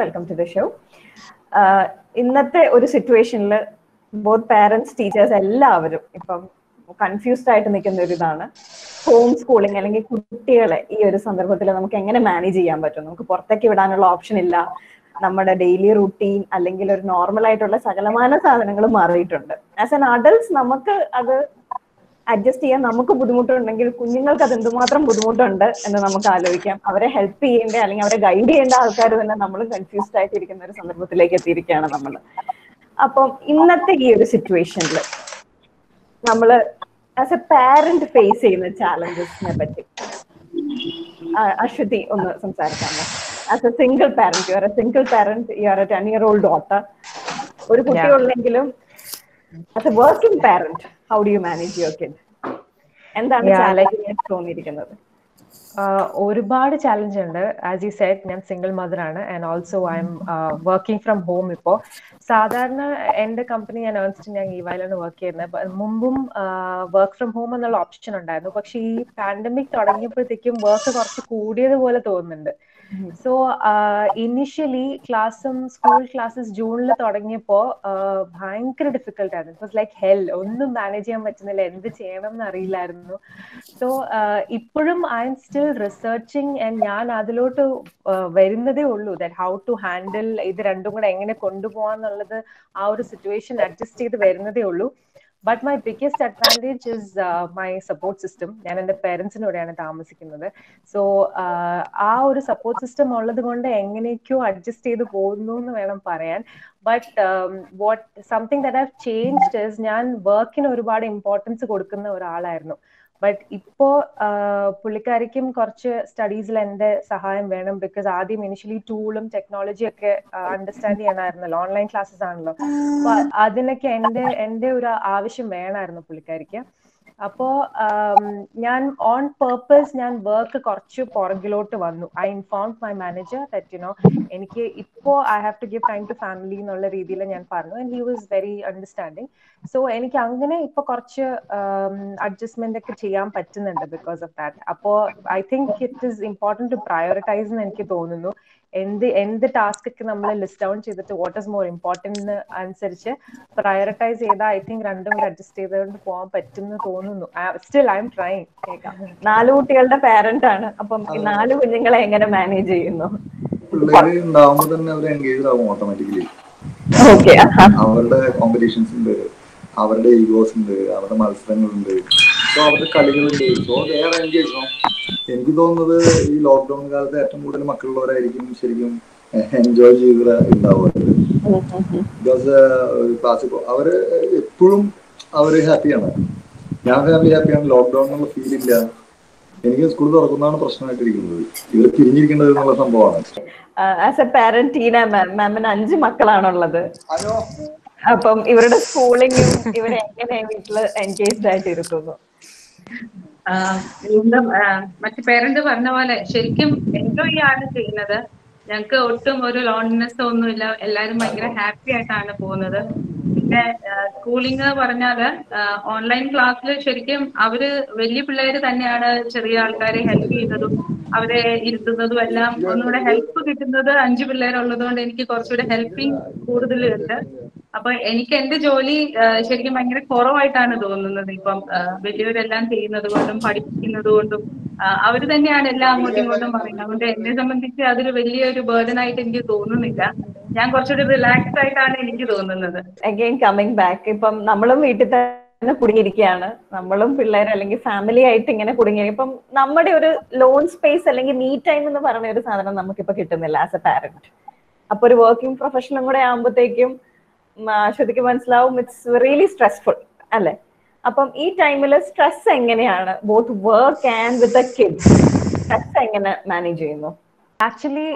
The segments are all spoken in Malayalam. Welcome to the show. ഇന്നത്തെ ഒരു സിറ്റുവേഷനിൽ both parents, teachers എല്ലാവരും ഇപ്പം കൺഫ്യൂസ്ഡ് ആയിട്ട് നിൽക്കുന്ന ഒരു ഇതാണ് ഹോം സ്കൂളിംഗ് അല്ലെങ്കിൽ കുട്ടികളെ ഈ ഒരു സന്ദർഭത്തിൽ നമുക്ക് എങ്ങനെ മാനേജ് ചെയ്യാൻ പറ്റും. നമുക്ക് പുറത്തേക്ക് വിടാനുള്ള ഓപ്ഷൻ ഇല്ല. നമ്മുടെ ഡെയിലി റൂട്ടീൻ അല്ലെങ്കിൽ ഒരു നോർമൽ ആയിട്ടുള്ള സകലമാന സാധനങ്ങൾ മാറിയിട്ടുണ്ട്. ആസ് ആൻ അഡൽട്സ് നമുക്ക് അത് അഡ്ജസ്റ്റ് ചെയ്യാൻ നമുക്ക് ബുദ്ധിമുട്ടുണ്ടെങ്കിൽ കുഞ്ഞുങ്ങൾക്ക് അത് എന്തുമാത്രം ബുദ്ധിമുട്ടുണ്ട് എന്ന് നമുക്ക് ആലോചിക്കാം. അവരെ ഹെൽപ്പ് ചെയ്യേണ്ട അല്ലെങ്കിൽ അവരെ ഗൈഡ് ചെയ്യേണ്ട ആൾക്കാർ തന്നെ നമ്മൾ കൺഫ്യൂസ്ഡ് ആയിട്ടിരിക്കുന്ന ഒരു സന്ദർഭത്തിലേക്ക് എത്തിയിരിക്കുകയാണ് നമ്മൾ. അപ്പം ഇന്നത്തെ ഈ ഒരു സിറ്റുവേഷനിൽ നമ്മള് ആസ് എ പാരന്റ് ഫേസ് ചെയ്യുന്ന ചാലഞ്ചസിനെ പറ്റി അശ്വതി ഒന്ന് സംസാരിക്കാമോ? As a single parent, you are a single parent, you are a 10-year-old daughter, ഒരു കുട്ടിയുള്ളെങ്കിലും as a working parent, how do you manage your kid? എന്താണ് ചാലഞ്ച് തോന്നിയിരിക്കുന്നത്? ഒരുപാട് ചാലഞ്ച് ഉണ്ട്. ആസ് യു സെഡ്, ഞാൻ സിംഗിൾ മദറാണ് and also I M working from home. ഇപ്പോൾ സാധാരണ എൻ്റെ കമ്പനി ഞാൻ ഏൺസ്റ്റ് ഞാൻ ഗീവായിലാണ് വർക്ക് ചെയ്യുന്നത്. മുമ്പും വർക്ക് ഫ്രം ഹോം എന്നുള്ള ഓപ്ഷൻ ഉണ്ടായിരുന്നു, പക്ഷെ ഈ പാൻഡമിക് തുടങ്ങിയപ്പോഴത്തേക്കും വർക്ക് കുറച്ച് കൂടിയതുപോലെ തോന്നുന്നുണ്ട്. സോ ഇനിഷ്യലി ക്ലാസ്സും സ്കൂൾ ക്ലാസ്സസ് ജൂണിൽ തുടങ്ങിയപ്പോൾ ഭയങ്കര ഡിഫിക്കൽട്ട് ആയിരുന്നു. ഇറ്റ് വാസ് ലൈക്ക് ഹെൽ, ഒന്നും മാനേജ് ചെയ്യാൻ പറ്റുന്നില്ല, എന്ത് ചെയ്യണം എന്നറിയില്ലായിരുന്നു. സോ ഇപ്പോഴും I M still researching and ഞാൻ അതിലോട്ട് വരുന്നതേ ഉള്ളൂ. ദാറ്റ് ഹൗ ടു ഹാൻഡിൽ, ഇത് രണ്ടും കൂടെ എങ്ങനെ കൊണ്ടുപോകാന്നുള്ളത് ആ ഒരു സിറ്റുവേഷൻ അഡ്ജസ്റ്റ് ചെയ്ത് വരുന്നതേ ഉള്ളൂ. But my biggest advantage is my support system. ഞാൻ എൻ്റെ പേരൻസിനോടെയാണ് താമസിക്കുന്നത്. സോ ആ ഒരു സപ്പോർട്ട് സിസ്റ്റം ഉള്ളത് കൊണ്ട് എങ്ങനെയൊക്കെയോ അഡ്ജസ്റ്റ് ചെയ്ത് പോകുന്നു എന്ന് വേണം പറയാൻ. But what something that I've changed is ഞാൻ വർക്കിന് ഒരുപാട് ഇമ്പോർട്ടൻസ് കൊടുക്കുന്ന ഒരാളായിരുന്നു. ബട്ട് ഇപ്പോ പുള്ളിക്കാരിക്കും കുറച്ച് സ്റ്റഡീസിൽ എൻ്റെ സഹായം വേണം. ബിക്കോസ് ആദ്യം ഇനിഷ്യലി ടൂളും ടെക്നോളജിയൊക്കെ അണ്ടർസ്റ്റാൻഡ് ചെയ്യാനായിരുന്നല്ലോ, ഓൺലൈൻ ക്ലാസ്സസ് ആണല്ലോ. അപ്പൊ അതിനൊക്കെ എൻ്റെ ഒരു ആവശ്യം വേണമായിരുന്നു പുള്ളിക്കാരിക്ക്. അപ്പോ ഞാൻ ഓൺ പേർപ്പസ് ഞാൻ വർക്ക് കുറച്ച് പുറകിലോട്ട് വന്നു. I inform my manager that you know എനിക്ക് ഇപ്പോ I have to give time to family എന്നുള്ള രീതിയിൽ ഞാൻ പറഞ്ഞു. And he was very understanding. So എനിക്ക് അങ്ങനെ ഇപ്പൊ കുറച്ച് അഡ്ജസ്റ്റ്മെന്റ് ഒക്കെ ചെയ്യാൻ പറ്റുന്നുണ്ട് ബിക്കോസ് ഓഫ് ദാറ്റ്. അപ്പോ I think it is important to prioritise എന്ന് എനിക്ക് തോന്നുന്നു. എന്ത് ടാസ്കൊക്കെ നമ്മൾ ലിസ്റ്റ് ഔട്ട് ചെയ്തിട്ട് വാട്ട് ഈസ് മോർ ഇമ്പോർട്ടന്റ് അനുസരിച്ച് പ്രയോറിറ്റൈസ് ചെയ്താൽ ഐ തിങ്ക് രണ്ടും കൂടെ അഡ്ജസ്റ്റ് ചെയ്തുകൊണ്ട് പോകാൻ പറ്റുമെന്ന് തോന്നുന്നു. Still I M trying. നാല് കുട്ടികളുടെ പാരന്റ് ആണ്. അപ്പം നാല് കുഞ്ഞുങ്ങളെ എങ്ങനെ മാനേജ് ചെയ്യുന്നു? അവരുടെ കോമ്പറ്റീഷൻസ് ഉണ്ട്, അവരുടെ ഈഗോസ് ഉണ്ട്, അവരുടെ മത്സരങ്ങളുണ്ട്, അവരുടെ കളികളുണ്ട്. എനിക്ക് തോന്നുന്നത് ഈ ലോക്ക്ഡൌൺ കാലത്ത് ഏറ്റവും കൂടുതൽ മക്കളുള്ളവരായിരിക്കും ശരിക്കും എൻജോയ് ചെയ്ത ഉണ്ടാവുക. ബിക്കോസ് ക്ലാസ്സിൽ അവര് എപ്പോഴും അവര് ഹാപ്പിയാണ്. ഞാൻ ഫാമിലി ഹാപ്പിയാണ്. ലോക്ക്ഡൌൺ എന്നുള്ള ഫീൽ ഇല്ല. എനിക്ക് സ്കൂൾ തുറക്കുന്നതാണ് പ്രശ്നമായിട്ടിരിക്കുന്നത്. ഇവർ തിരിഞ്ഞിരിക്കേണ്ടത് എന്നുള്ള സംഭവമാണ്. 5 മക്കളാണുള്ളത്. അപ്പം ഇവരുടെ സ്കൂളിങ്ങും ഇവർ എങ്ങനെ വീട്ടില് എൻഗേജ്ഡ് ആയിട്ടിരിക്കുന്നു? മറ്റു പേരന്റ് പറഞ്ഞ പോലെ ശരിക്കും എൻജോയ് ആണ് ചെയ്യുന്നത്. ഞങ്ങൾക്ക് ഒട്ടും ഒരു ലോൺനെസ് ഒന്നുമില്ല. എല്ലാരും ഭയങ്കര ഹാപ്പി ആയിട്ടാണ് പോകുന്നത്. പിന്നെ സ്കൂളിങ് പറഞ്ഞാല് ഓൺലൈൻ ക്ലാസ്സിൽ ശരിക്കും അവര് വലിയ പിള്ളേര് തന്നെയാണ് ചെറിയ ആൾക്കാരെ ഹെൽപ്പ് ചെയ്യുന്നതും അവരെ ഇരുത്തുന്നതും എല്ലാം. ഒന്നുകൂടെ ഹെൽപ്പ് കിട്ടുന്നത് 5 പിള്ളേരുള്ളത് കൊണ്ട് എനിക്ക് കുറച്ചുകൂടെ ഹെൽപ്പിങ് കൂടുതലുണ്ട്. അപ്പൊ എനിക്ക് എന്റെ ജോലി ശരിക്കും ഭയങ്കര കുറവായിട്ടാണ് തോന്നുന്നത്. ഇപ്പം വലിയവരെല്ലാം ചെയ്യുന്നത് കൊണ്ടും പഠിപ്പിക്കുന്നത് കൊണ്ടും അവര് തന്നെയാണ് എല്ലാം അങ്ങോട്ടും ഇങ്ങോട്ടും പറയുന്നത്. അതുകൊണ്ട് എന്നെ സംബന്ധിച്ച് അതൊരു വലിയൊരു ബേർഡനായിട്ട് എനിക്ക് തോന്നുന്നില്ല. ഞാൻ കുറച്ചുകൂടി റിലാക്സ് ആയിട്ടാണ് എനിക്ക് തോന്നുന്നത്. അഗൈൻ കമ്മിങ് ബാക്ക്, ഇപ്പം നമ്മളും വീട്ടിൽ കുടുങ്ങിയിരിക്കുകയാണ്. നമ്മളും പിള്ളേർ അല്ലെങ്കിൽ ഫാമിലി ആയിട്ട് ഇങ്ങനെ കുടുങ്ങി. ഇപ്പം നമ്മുടെ ഒരു ലോൺ സ്പേസ് അല്ലെങ്കിൽ മീ ടൈം എന്ന് പറഞ്ഞ ഒരു സാധനം നമുക്കിപ്പോ കിട്ടുന്നില്ല ആസ് എ പാരന്റ്. അപ്പൊ ഒരു വർക്കിംഗ് പ്രൊഫഷണലും കൂടെ ആകുമ്പോഴത്തേക്കും ശ്രുതിക്ക് മനസ്സിലാവും ഇറ്റ്സ് റിയലി സ്ട്രെസ്ഫുൾ അല്ലെ? അപ്പം ഈ ടൈമിൽ സ്ട്രെസ് എങ്ങനെയാണ് both work and with a kid, stress എങ്ങനെ മാനേജ് ചെയ്യുന്നു? ആക്ച്വലി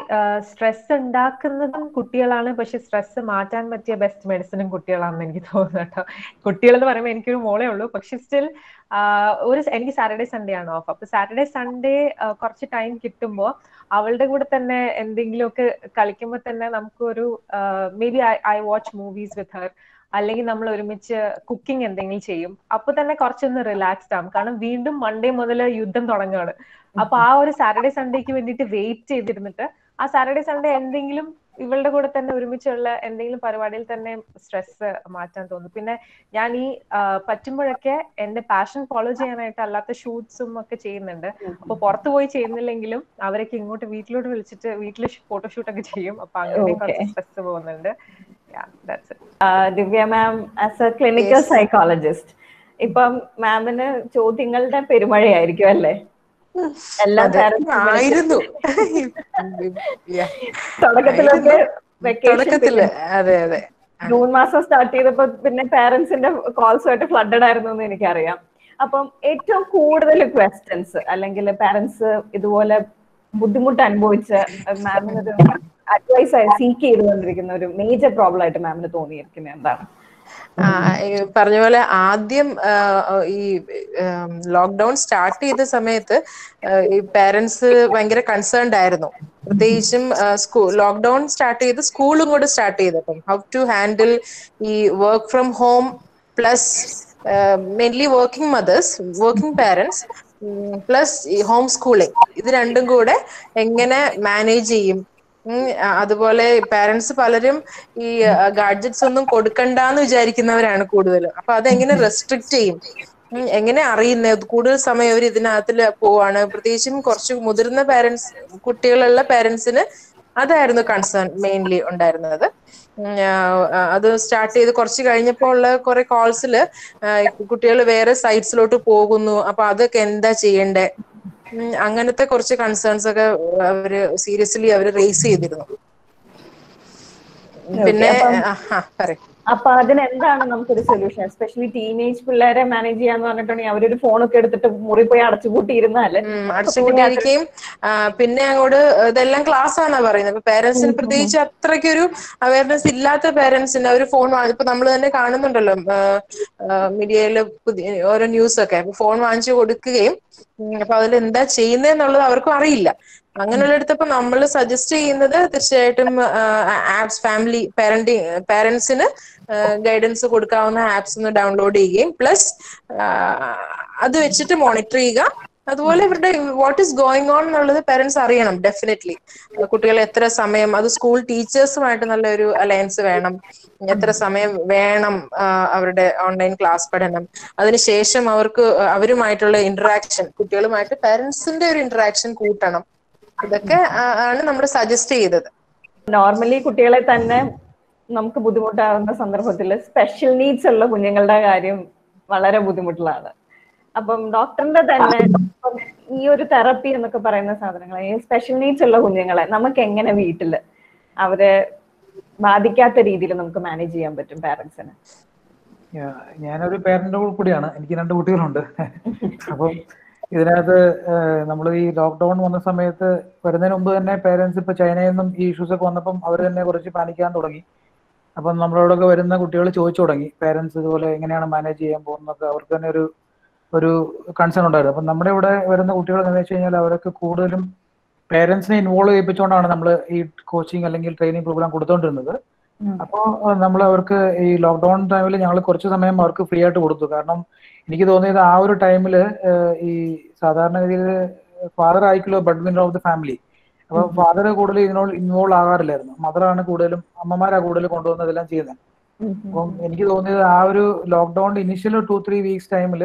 സ്ട്രെസ് ഉണ്ടാക്കുന്നതും കുട്ടികളാണ്, പക്ഷെ സ്ട്രെസ് മാറ്റാൻ പറ്റിയ ബെസ്റ്റ് മെഡിസിനും കുട്ടികളാണെന്ന് എനിക്ക് തോന്നുന്നു കേട്ടോ. കുട്ടികളെന്ന് പറയുമ്പോൾ എനിക്കൊരു മോളേ ഉള്ളൂ, പക്ഷെ സ്റ്റിൽ ഒരു എനിക്ക് സാറ്റർഡേ സൺഡേ ആണ് ഓഫ്. അപ്പൊ സാറ്റർഡേ സൺഡേ കുറച്ച് ടൈം കിട്ടുമ്പോൾ അവളുടെ കൂടെ തന്നെ എന്തെങ്കിലും ഒക്കെ കളിക്കുമ്പോൾ തന്നെ നമുക്കൊരു maybe I watch movies with her, അല്ലെങ്കിൽ നമ്മൾ ഒരുമിച്ച് കുക്കിംഗ് എന്തെങ്കിലും ചെയ്യും. അപ്പൊ തന്നെ കുറച്ചൊന്ന് റിലാക്സ്ഡ് ആകും. കാരണം വീണ്ടും മൺഡേ മുതൽ യുദ്ധം തുടങ്ങുകയാണ്. അപ്പൊ ആ ഒരു സാറ്റർഡേ സൺഡേക്ക് വേണ്ടിയിട്ട് വെയിറ്റ് ചെയ്തിരുന്നിട്ട് ആ സാറ്റർഡേ സൺഡേ എന്തെങ്കിലും ഇവളുടെ കൂടെ തന്നെ ഒരുമിച്ചുള്ള എന്തെങ്കിലും പരിപാടിയിൽ തന്നെ സ്ട്രെസ് മാറ്റാൻ തോന്നുന്നു. പിന്നെ ഞാൻ ഈ പറ്റുമ്പോഴൊക്കെ എന്റെ പാഷൻ ഫോളോ ചെയ്യാനായിട്ട് അല്ലാത്ത ഷൂട്ട്സും ഒക്കെ ചെയ്യുന്നുണ്ട്. അപ്പൊ പുറത്തു പോയി ചെയ്യുന്നില്ലെങ്കിലും അവരൊക്കെ ഇങ്ങോട്ട് വീട്ടിലോട്ട് വിളിച്ചിട്ട് വീട്ടില് ഫോട്ടോഷൂട്ടൊക്കെ ചെയ്യും. അപ്പൊ അങ്ങനെ കുറച്ച് സ്ട്രെസ് പോകുന്നുണ്ട്. Divya ma'am as a clinical psychologist, ഇപ്പം മാമിന് ചോദ്യങ്ങളുടെ പെരുമഴയായിരിക്കും അല്ലേ? ജൂൺ മാസം സ്റ്റാർട്ട് ചെയ്തപ്പോ പിന്നെ പാരന്റ്സിന്റെ കോൾസുമായിട്ട് ഫ്ലഡഡ് ആയിരുന്നു എന്ന് എനിക്കറിയാം. അപ്പം ഏറ്റവും കൂടുതൽ ക്വസ്റ്റ്യൻസ് അല്ലെങ്കിൽ പാരന്റ്സ് ഇതുപോലെ ബുദ്ധിമുട്ട് അനുഭവിച്ച് മാമിന് അഡ്വൈസ് ആയി സീക്ക് ചെയ്തുകൊണ്ടിരിക്കുന്ന ഒരു മേജർ പ്രോബ്ലം ആയിട്ട് മാമിന് തോന്നിയിരിക്കുന്നത് എന്താണ്? പറഞ്ഞ പോലെ ആദ്യം ഈ ലോക്ക്ഡൌൺ സ്റ്റാർട്ട് ചെയ്ത സമയത്ത് ഈ പേരൻസ് ഭയങ്കര കൺസേൺഡ് ആയിരുന്നു. പ്രത്യേകിച്ചും ലോക്ക്ഡൌൺ സ്റ്റാർട്ട് ചെയ്ത് സ്കൂളും കൂടെ സ്റ്റാർട്ട് ചെയ്തപ്പം ഹൗ ടു ഹാൻഡിൽ ഈ work from home plus mainly working mothers, working parents plus ഈ ഹോം സ്കൂളിംഗ്, ഇത് രണ്ടും കൂടെ എങ്ങനെ മാനേജ് ചെയ്യും. അതുപോലെ പാരന്റ്സ് പലരും ഈ ഗാഡ്ജറ്റ്സ് ഒന്നും കൊടുക്കണ്ടെന്ന് വിചാരിക്കുന്നവരാണ് കൂടുതൽ. അപ്പൊ അതെങ്ങനെ റെസ്ട്രിക്ട് ചെയ്യും, എങ്ങനെ അറിയുന്നത്? കൂടുതൽ സമയം അവർ ഇതിനകത്തിൽ പോവാണ്. പ്രത്യേകിച്ചും കുറച്ച് മുതിർന്ന പാരന്റ്സ്, കുട്ടികളുള്ള പാരന്റ്സിന് അതായിരുന്നു കൺസേൺ മെയിൻലി ഉണ്ടായിരുന്നത്. അത് സ്റ്റാർട്ട് ചെയ്ത് കുറച്ച് കഴിഞ്ഞപ്പോൾ ഉള്ള കുറെ കോൾസിൽ കുട്ടികൾ വേറെ സൈറ്റ്സിലോട്ട് പോകുന്നു. അപ്പൊ അതൊക്കെ എന്താ ചെയ്യണ്ടേ, അങ്ങനത്തെ കുറച്ച് കൺസേൺസ് ഒക്കെ അവര് സീരിയസ്ലി അവര് റേസ് ചെയ്തിരുന്നു. പിന്നെ അപ്പൊ അതിനെന്താണ് നമുക്കൊരു സൊല്യൂഷൻ? എസ്പെഷ്യലി ടീനേജ് പിള്ളേരെ മാനേജ് ചെയ്യാന്ന് പറഞ്ഞിട്ടുണ്ടെങ്കിൽ അവരൊരു ഫോണൊക്കെ എടുത്തിട്ട് മുറി പോയി അടച്ചുകൂട്ടിയിരുന്നല്ലേ, അടച്ചുകൂട്ടിയിരിക്കുകയും പിന്നെ അങ്ങോട്ട് ഇതെല്ലാം ക്ലാസ് ആണെന്നാ പറയുന്നത്. ഇപ്പൊ പേരന്റ്സിന് പ്രത്യേകിച്ച് അത്രയ്ക്കൊരു അവയർനെസ് ഇല്ലാത്ത പേരന്റ്സിന് അവർ ഫോൺ വാങ്ങി, ഇപ്പൊ നമ്മൾ തന്നെ കാണുന്നുണ്ടല്ലോ മീഡിയയില് പുതിയ ഓരോ ന്യൂസ് ഒക്കെ, ഫോൺ വാങ്ങിച്ചു കൊടുക്കുകയും അപ്പൊ അതിലെന്താ ചെയ്യുന്നതെന്നുള്ളത് അവർക്കും അറിയില്ല. അങ്ങനെയുള്ള എടുത്തപ്പോ നമ്മൾ സജസ്റ്റ് ചെയ്യുന്നത് തീർച്ചയായിട്ടും ആപ്സ്, ഫാമിലി പാരന്റിങ്, പാരന്റ്സിന് ഗൈഡൻസ് കൊടുക്കാവുന്ന ആപ്സ് ഒന്ന് ഡൗൺലോഡ് ചെയ്യുകയും പ്ലസ് അത് വെച്ചിട്ട് മോണിറ്റർ ചെയ്യുക. അതുപോലെ ഇവരുടെ വാട്ട് ഈസ് ഗോയിങ് ഓൺ എന്നുള്ളത് പാരന്റ്സ് അറിയണം ഡെഫിനറ്റ്ലി. കുട്ടികൾ എത്ര സമയം, അത് സ്കൂൾ ടീച്ചേഴ്സുമായിട്ട് നല്ലൊരു അലയൻസ് വേണം. എത്ര സമയം വേണം അവരുടെ ഓൺലൈൻ ക്ലാസ് പഠനം, അതിനുശേഷം അവർക്ക് അവരുമായിട്ടുള്ള ഇന്ററാക്ഷൻ, കുട്ടികളുമായിട്ട് പാരന്റ്സിന്റെ ഒരു ഇന്ററാക്ഷൻ കൂട്ടണം. ഇതൊക്കെ ആണ് നമ്മൾ സജസ്റ്റ് ചെയ്തത്. നോർമലി കുട്ടികളെ തന്നെ നമുക്ക് ബുദ്ധിമുട്ടാകുന്ന സന്ദർഭത്തിൽ സ്പെഷ്യൽ നീഡ്സ് ഉള്ള കുഞ്ഞുങ്ങളുടെ കാര്യം വളരെ ബുദ്ധിമുട്ടുള്ളതാണ്. അപ്പം ഡോക്ടറിന്റെ തന്നെ ഈ ഒരു തെറപ്പി എന്നൊക്കെ പറയുന്ന സാധനങ്ങളെ, സ്പെഷ്യൽ നീഡ്സ് ഉള്ള കുഞ്ഞുങ്ങളെ നമുക്ക് എങ്ങനെ വീട്ടില് അവരെ ബാധിക്കാത്ത രീതിയിൽ നമുക്ക് മാനേജ് ചെയ്യാൻ പറ്റും പാരന്റ്സിന്? ഞാനൊരു പേരന്റ് കൂടിയാണ്, എനിക്ക് രണ്ട് കുട്ടികളുണ്ട്. അപ്പം ഇതിനകത്ത് നമ്മൾ ഈ ലോക്ക്ഡൌൺ വന്ന സമയത്ത് വരുന്നതിന് മുമ്പ് തന്നെ പേരൻസ് ഇപ്പൊ ചൈനയിൽ നിന്നും ഈ ഇഷ്യൂസ് ഒക്കെ വന്നപ്പം അവർ തന്നെ കുറച്ച് പാനിക്കാൻ തുടങ്ങി. അപ്പം നമ്മളോടൊക്കെ വരുന്ന കുട്ടികൾ ചോദിച്ചു തുടങ്ങി പേരൻസ് ഇതുപോലെ എങ്ങനെയാണ് മാനേജ് ചെയ്യാൻ പോകുന്നതൊക്കെ. അവർക്ക് തന്നെ ഒരു കൺസേൺ ഉണ്ടായിരുന്നു. അപ്പം നമ്മുടെ ഇവിടെ വരുന്ന കുട്ടികൾ എന്ന് വെച്ച് കഴിഞ്ഞാൽ അവരൊക്കെ കൂടുതലും പേരൻസിനെ ഇൻവോൾവ് ചെയ്യിപ്പിച്ചുകൊണ്ടാണ് നമ്മൾ ഈ കോച്ചിങ് അല്ലെങ്കിൽ ട്രെയിനിങ് പ്രോഗ്രാം കൊടുത്തോണ്ടിരുന്നത്. അപ്പോൾ നമ്മൾ അവർക്ക് ഈ ലോക്ക്ഡൌൺ ടൈമിൽ ഞങ്ങൾ കുറച്ച് സമയം അവർക്ക് ഫ്രീ ആയിട്ട് കൊടുത്തു. കാരണം എനിക്ക് തോന്നിയത് ആ ഒരു ടൈമിൽ ഈ സാധാരണഗതിയിൽ ഫാദർ ആയിക്കുള്ള breadwinner of the family. അപ്പൊ ഫാദർ കൂടുതൽ ഇതിനോട് ഇൻവോൾവ് ആകാറില്ലായിരുന്നു, മദറാണ് കൂടുതലും, അമ്മമാരാണ് കൂടുതൽ കൊണ്ടുവന്നതെല്ലാം ചെയ്യുന്നത്. അപ്പം എനിക്ക് തോന്നിയത് ആ ഒരു ലോക്ക്ഡൌണിന്റെ ഇനിഷ്യൽ 2-3 വീക്സ് ടൈമിൽ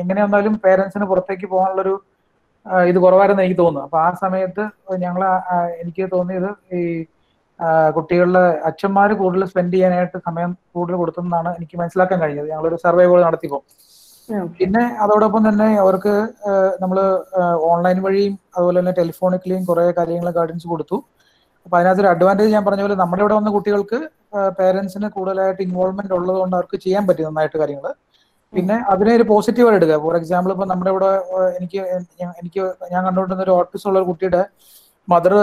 എങ്ങനെ വന്നാലും പേരൻസിന് പുറത്തേക്ക് പോകാനുള്ളൊരു ഇത് കുറവായിരുന്നു എനിക്ക് തോന്നുന്നു. അപ്പൊ ആ സമയത്ത് എനിക്ക് തോന്നിയത് ഈ കുട്ടികളുടെ അച്ഛന്മാർ കൂടുതൽ സ്പെൻഡ് ചെയ്യാനായിട്ട് സമയം കൂടുതൽ കൊടുത്തെന്നാണ് എനിക്ക് മനസ്സിലാക്കാൻ കഴിഞ്ഞത്. ഞങ്ങളൊരു സർവേ പോലെ നടത്തിയപ്പോൾ. പിന്നെ അതോടൊപ്പം തന്നെ അവർക്ക് നമ്മൾ ഓൺലൈൻ വഴിയും അതുപോലെ തന്നെ ടെലിഫോണിക്കലിയും കുറെ കാര്യങ്ങൾ ഗൈഡൻസ് കൊടുത്തു. അപ്പൊ അതിനകത്തൊരു അഡ്വാൻറ്റേജ് ഞാൻ പറഞ്ഞ പോലെ നമ്മുടെ ഇവിടെ വന്ന കുട്ടികൾക്ക് പേരൻസിന് കൂടുതലായിട്ട് ഇൻവോൾവ്മെന്റ് ഉള്ളത് കൊണ്ട് അവർക്ക് ചെയ്യാൻ പറ്റി നന്നായിട്ട് കാര്യങ്ങൾ. പിന്നെ അതിനെ ഒരു പോസിറ്റീവായി എടുക്കുക. ഫോർ എക്സാമ്പിൾ ഇപ്പൊ നമ്മുടെ ഇവിടെ എനിക്ക് ഞാൻ കണ്ടുകൊണ്ടിരുന്ന ഒരു ഓട്ടിസം ഉള്ള ഒരു കുട്ടിയുടെ മദർ,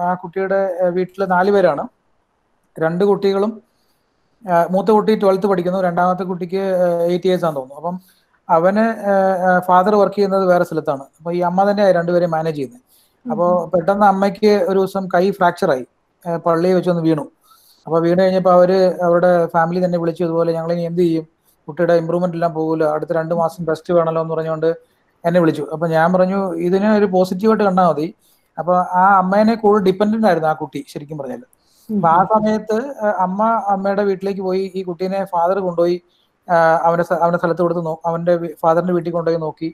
ആ കുട്ടിയുടെ വീട്ടിൽ 4 പേരാണ്. 2 കുട്ടികളും, മൂത്ത കുട്ടി 12th പഠിക്കുന്നു, രണ്ടാമത്തെ കുട്ടിക്ക് 8 years ആണെന്ന് തോന്നുന്നു. അപ്പം അവന് ഫാദർ വർക്ക് ചെയ്യുന്നത് വേറെ സ്ഥലത്താണ്. അപ്പൊ ഈ അമ്മ തന്നെയാണ് 2 പേരെയും മാനേജ് ചെയ്യുന്നത്. അപ്പോൾ പെട്ടെന്ന് അമ്മയ്ക്ക് ഒരു ദിവസം കൈ ഫ്രാക്ചറായി, പള്ളിയിൽ വെച്ചൊന്ന് വീണു. അപ്പൊ വീണ് കഴിഞ്ഞപ്പോൾ അവരുടെ ഫാമിലി തന്നെ വിളിച്ചു, ഇതുപോലെ ഞങ്ങൾ ഇനി എന്ത് ചെയ്യും, കുട്ടിയുടെ ഇമ്പ്രൂവ്മെന്റ് എല്ലാം പോകില്ല, അടുത്ത 2 മാസം റെസ്റ്റ് വേണമല്ലോ എന്ന് പറഞ്ഞുകൊണ്ട് എന്നെ വിളിച്ചു. അപ്പൊ ഞാൻ പറഞ്ഞു ഇതിനെ ഒരു പോസിറ്റീവായിട്ട് കണ്ടാൽ മതി. അപ്പൊ ആ അമ്മേനെ കൂടുതൽ ഡിപ്പെൻഡന്റ് ആയിരുന്നു ആ കുട്ടി ശരിക്കും പറഞ്ഞാല്. അപ്പൊ ആ സമയത്ത് അമ്മയുടെ വീട്ടിലേക്ക് പോയി ഈ കുട്ടീനെ ഫാദർ കൊണ്ടുപോയി അവന്റെ സ്ഥലത്ത് കൊടുത്ത് അവന്റെ ഫാദറിന്റെ വീട്ടിൽ കൊണ്ടുപോയി നോക്കി.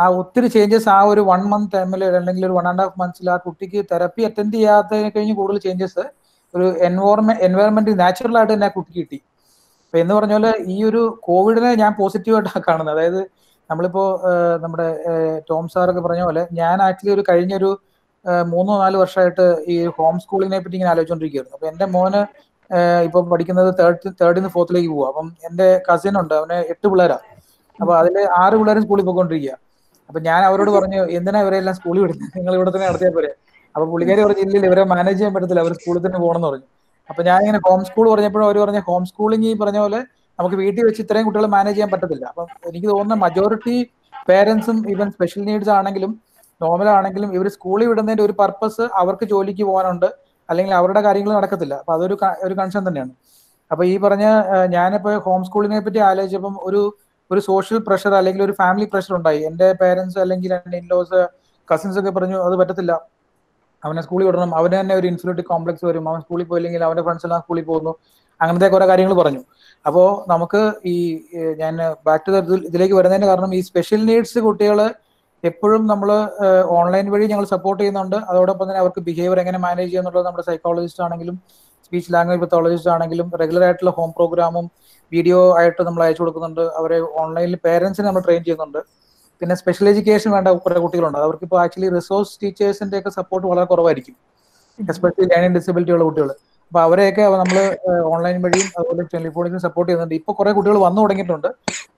ആ ഒത്തിരി ചേഞ്ചസ് ആ ഒരു 1 month ടൈമിൽ അല്ലെങ്കിൽ ഒരു 1.5 months ആ കുട്ടിക്ക് തെറപ്പി അറ്റൻഡ് ചെയ്യാത്തതിനെ കഴിഞ്ഞ് കൂടുതൽ ചേഞ്ചസ് ഒരു എൻവയറമെന്റ് നാച്ചുറൽ ആയിട്ട് തന്നെ ആ കുട്ടിക്ക് കിട്ടി. അപ്പൊ എന്ന് പറഞ്ഞ പോലെ ഈ ഒരു കോവിഡിനെ ഞാൻ പോസിറ്റീവായിട്ടാണ് കാണുന്നത്. അതായത് നമ്മളിപ്പോ നമ്മുടെ ടോം സാറൊക്കെ പറഞ്ഞ പോലെ ഞാൻ ആക്ച്വലി ഒരു കഴിഞ്ഞൊരു 3-4 വർഷമായിട്ട് ഈ ഹോം സ്കൂളിങ്ങിനെ പറ്റി ഇങ്ങനെ ആലോചിച്ചോണ്ടിരിക്കുകയായിരുന്നു. അപ്പൊ എന്റെ മോന് ഇപ്പൊ പഠിക്കുന്നത് തേർഡിന്ന് 4th പോവാ. അപ്പം എന്റെ കസിൻ ഉണ്ട്, അവന് 8 പിള്ളേരാ. അപ്പൊ അതില് 6 പിള്ളേർ സ്കൂളിൽ പോയിക്കൊണ്ടിരിക്കുക. അപ്പൊ ഞാൻ അവരോട് പറഞ്ഞു, എന്തിനാ ഇവരെല്ലാം സ്കൂളിൽ വിടുന്നത്, നിങ്ങൾ ഇവിടെ തന്നെ നടത്തിയാൽ പോരെ. അപ്പൊ പുള്ളിക്കാരി പറഞ്ഞ ഇല്ല, ഇവരെ മാനേജ് ചെയ്യാൻ പറ്റത്തില്ല, അവർ സ്കൂളിൽ തന്നെ പോകണം എന്ന് പറഞ്ഞു. അപ്പൊ ഞാൻ ഇങ്ങനെ ഹോം സ്കൂൾ പറഞ്ഞപ്പോഴും അവർ പറഞ്ഞ ഹോം സ്കൂളിങ് ഈ പറഞ്ഞ പോലെ നമുക്ക് വീട്ടിൽ വെച്ച് ഇത്രയും കുട്ടികൾ മാനേജ് ചെയ്യാൻ പറ്റത്തില്ല. അപ്പം എനിക്ക് തോന്നുന്ന മജോറിറ്റി പേരൻസും ഈവൻ സ്പെഷ്യൽ നീഡ്സ് ആണെങ്കിലും നോർമലാണെങ്കിലും ഇവർ സ്കൂളിൽ വിടുന്നതിന്റെ ഒരു പർപ്പസ് അവർക്ക് ജോലിക്ക് പോകാനുണ്ട്, അല്ലെങ്കിൽ അവരുടെ കാര്യങ്ങൾ നടക്കത്തില്ല. അപ്പൊ അതൊരു ഒരു കൺസേൺ തന്നെയാണ്. അപ്പൊ ഈ പറഞ്ഞ ഞാനിപ്പോ ഹോം സ്കൂളിങ്ങിനെ പറ്റി ആലോചിച്ചപ്പം ഒരു ഒരു സോഷ്യൽ പ്രഷർ അല്ലെങ്കിൽ ഒരു ഫാമിലി പ്രഷർ ഉണ്ടായി. എന്റെ പേരൻസ് അല്ലെങ്കിൽ എന്റെ ഇൻലോസ് കസിൻസ് ഒക്കെ പറഞ്ഞു അത് പറ്റത്തില്ല, അവനെ സ്കൂളിൽ വിടണം, അവന് തന്നെ ഒരു ഇൻഫിനിറ്റി കോംപ്ലക്സ് വരും, അവൻ സ്കൂളിൽ പോയില്ലെങ്കിൽ അവന്റെ ഫ്രണ്ട്സ് എല്ലാം സ്കൂളിൽ പോകുന്നു, അങ്ങനത്തെ കുറെ കാര്യങ്ങൾ പറഞ്ഞു. അപ്പോൾ നമുക്ക് ഈ ഞാൻ ബാക്ക് ടു ഇതിലേക്ക് വരുന്നതിന് കാരണം ഈ സ്പെഷ്യൽ നീഡ്സ് കുട്ടികൾ എപ്പോഴും നമ്മൾ ഓൺലൈൻ വഴി ഞങ്ങൾ സപ്പോർട്ട് ചെയ്യുന്നുണ്ട്. അതോടൊപ്പം തന്നെ അവർക്ക് ബിഹേവിയർ എങ്ങനെ മാനേജ് ചെയ്യുന്നുള്ളത് നമ്മുടെ സൈക്കോളജിസ്റ്റ് ആണെങ്കിലും സ്പീച്ച് ലാംഗ്വേജ് പെത്തോളജിസ്റ്റ് ആണെങ്കിലും റെഗുലർ ആയിട്ടുള്ള ഹോം പ്രോഗ്രാമും വീഡിയോ ആയിട്ട് നമ്മൾ അയച്ചു കൊടുക്കുന്നുണ്ട്. അവരെ ഓൺലൈനിൽ പേരൻസിനെ നമ്മൾ ട്രെയിൻ ചെയ്യുന്നുണ്ട്. പിന്നെ സ്പെഷ്യൽ എഡ്യൂക്കേഷൻ വേണ്ട കുറെ കുട്ടികളുണ്ട്, അവർക്ക് ഇപ്പോൾ ആക്ച്വലി റിസോഴ്സ് ടീച്ചേഴ്സിന്റെ ഒക്കെ സപ്പോർട്ട് വളരെ കുറവായിരിക്കും, എസ്പെഷ്യലി ലേണിംഗ് ഡിസബിലിറ്റി ഉള്ള കുട്ടികൾ. അപ്പൊ അവരെയൊക്കെ നമ്മൾ ഓൺലൈൻ വഴിയും അതുപോലെ ടെലിഫോണിക്കും സപ്പോർട്ട് ചെയ്യുന്നുണ്ട്. ഇപ്പൊ കുറെ കുട്ടികൾ വന്നു തുടങ്ങിയിട്ടുണ്ട്.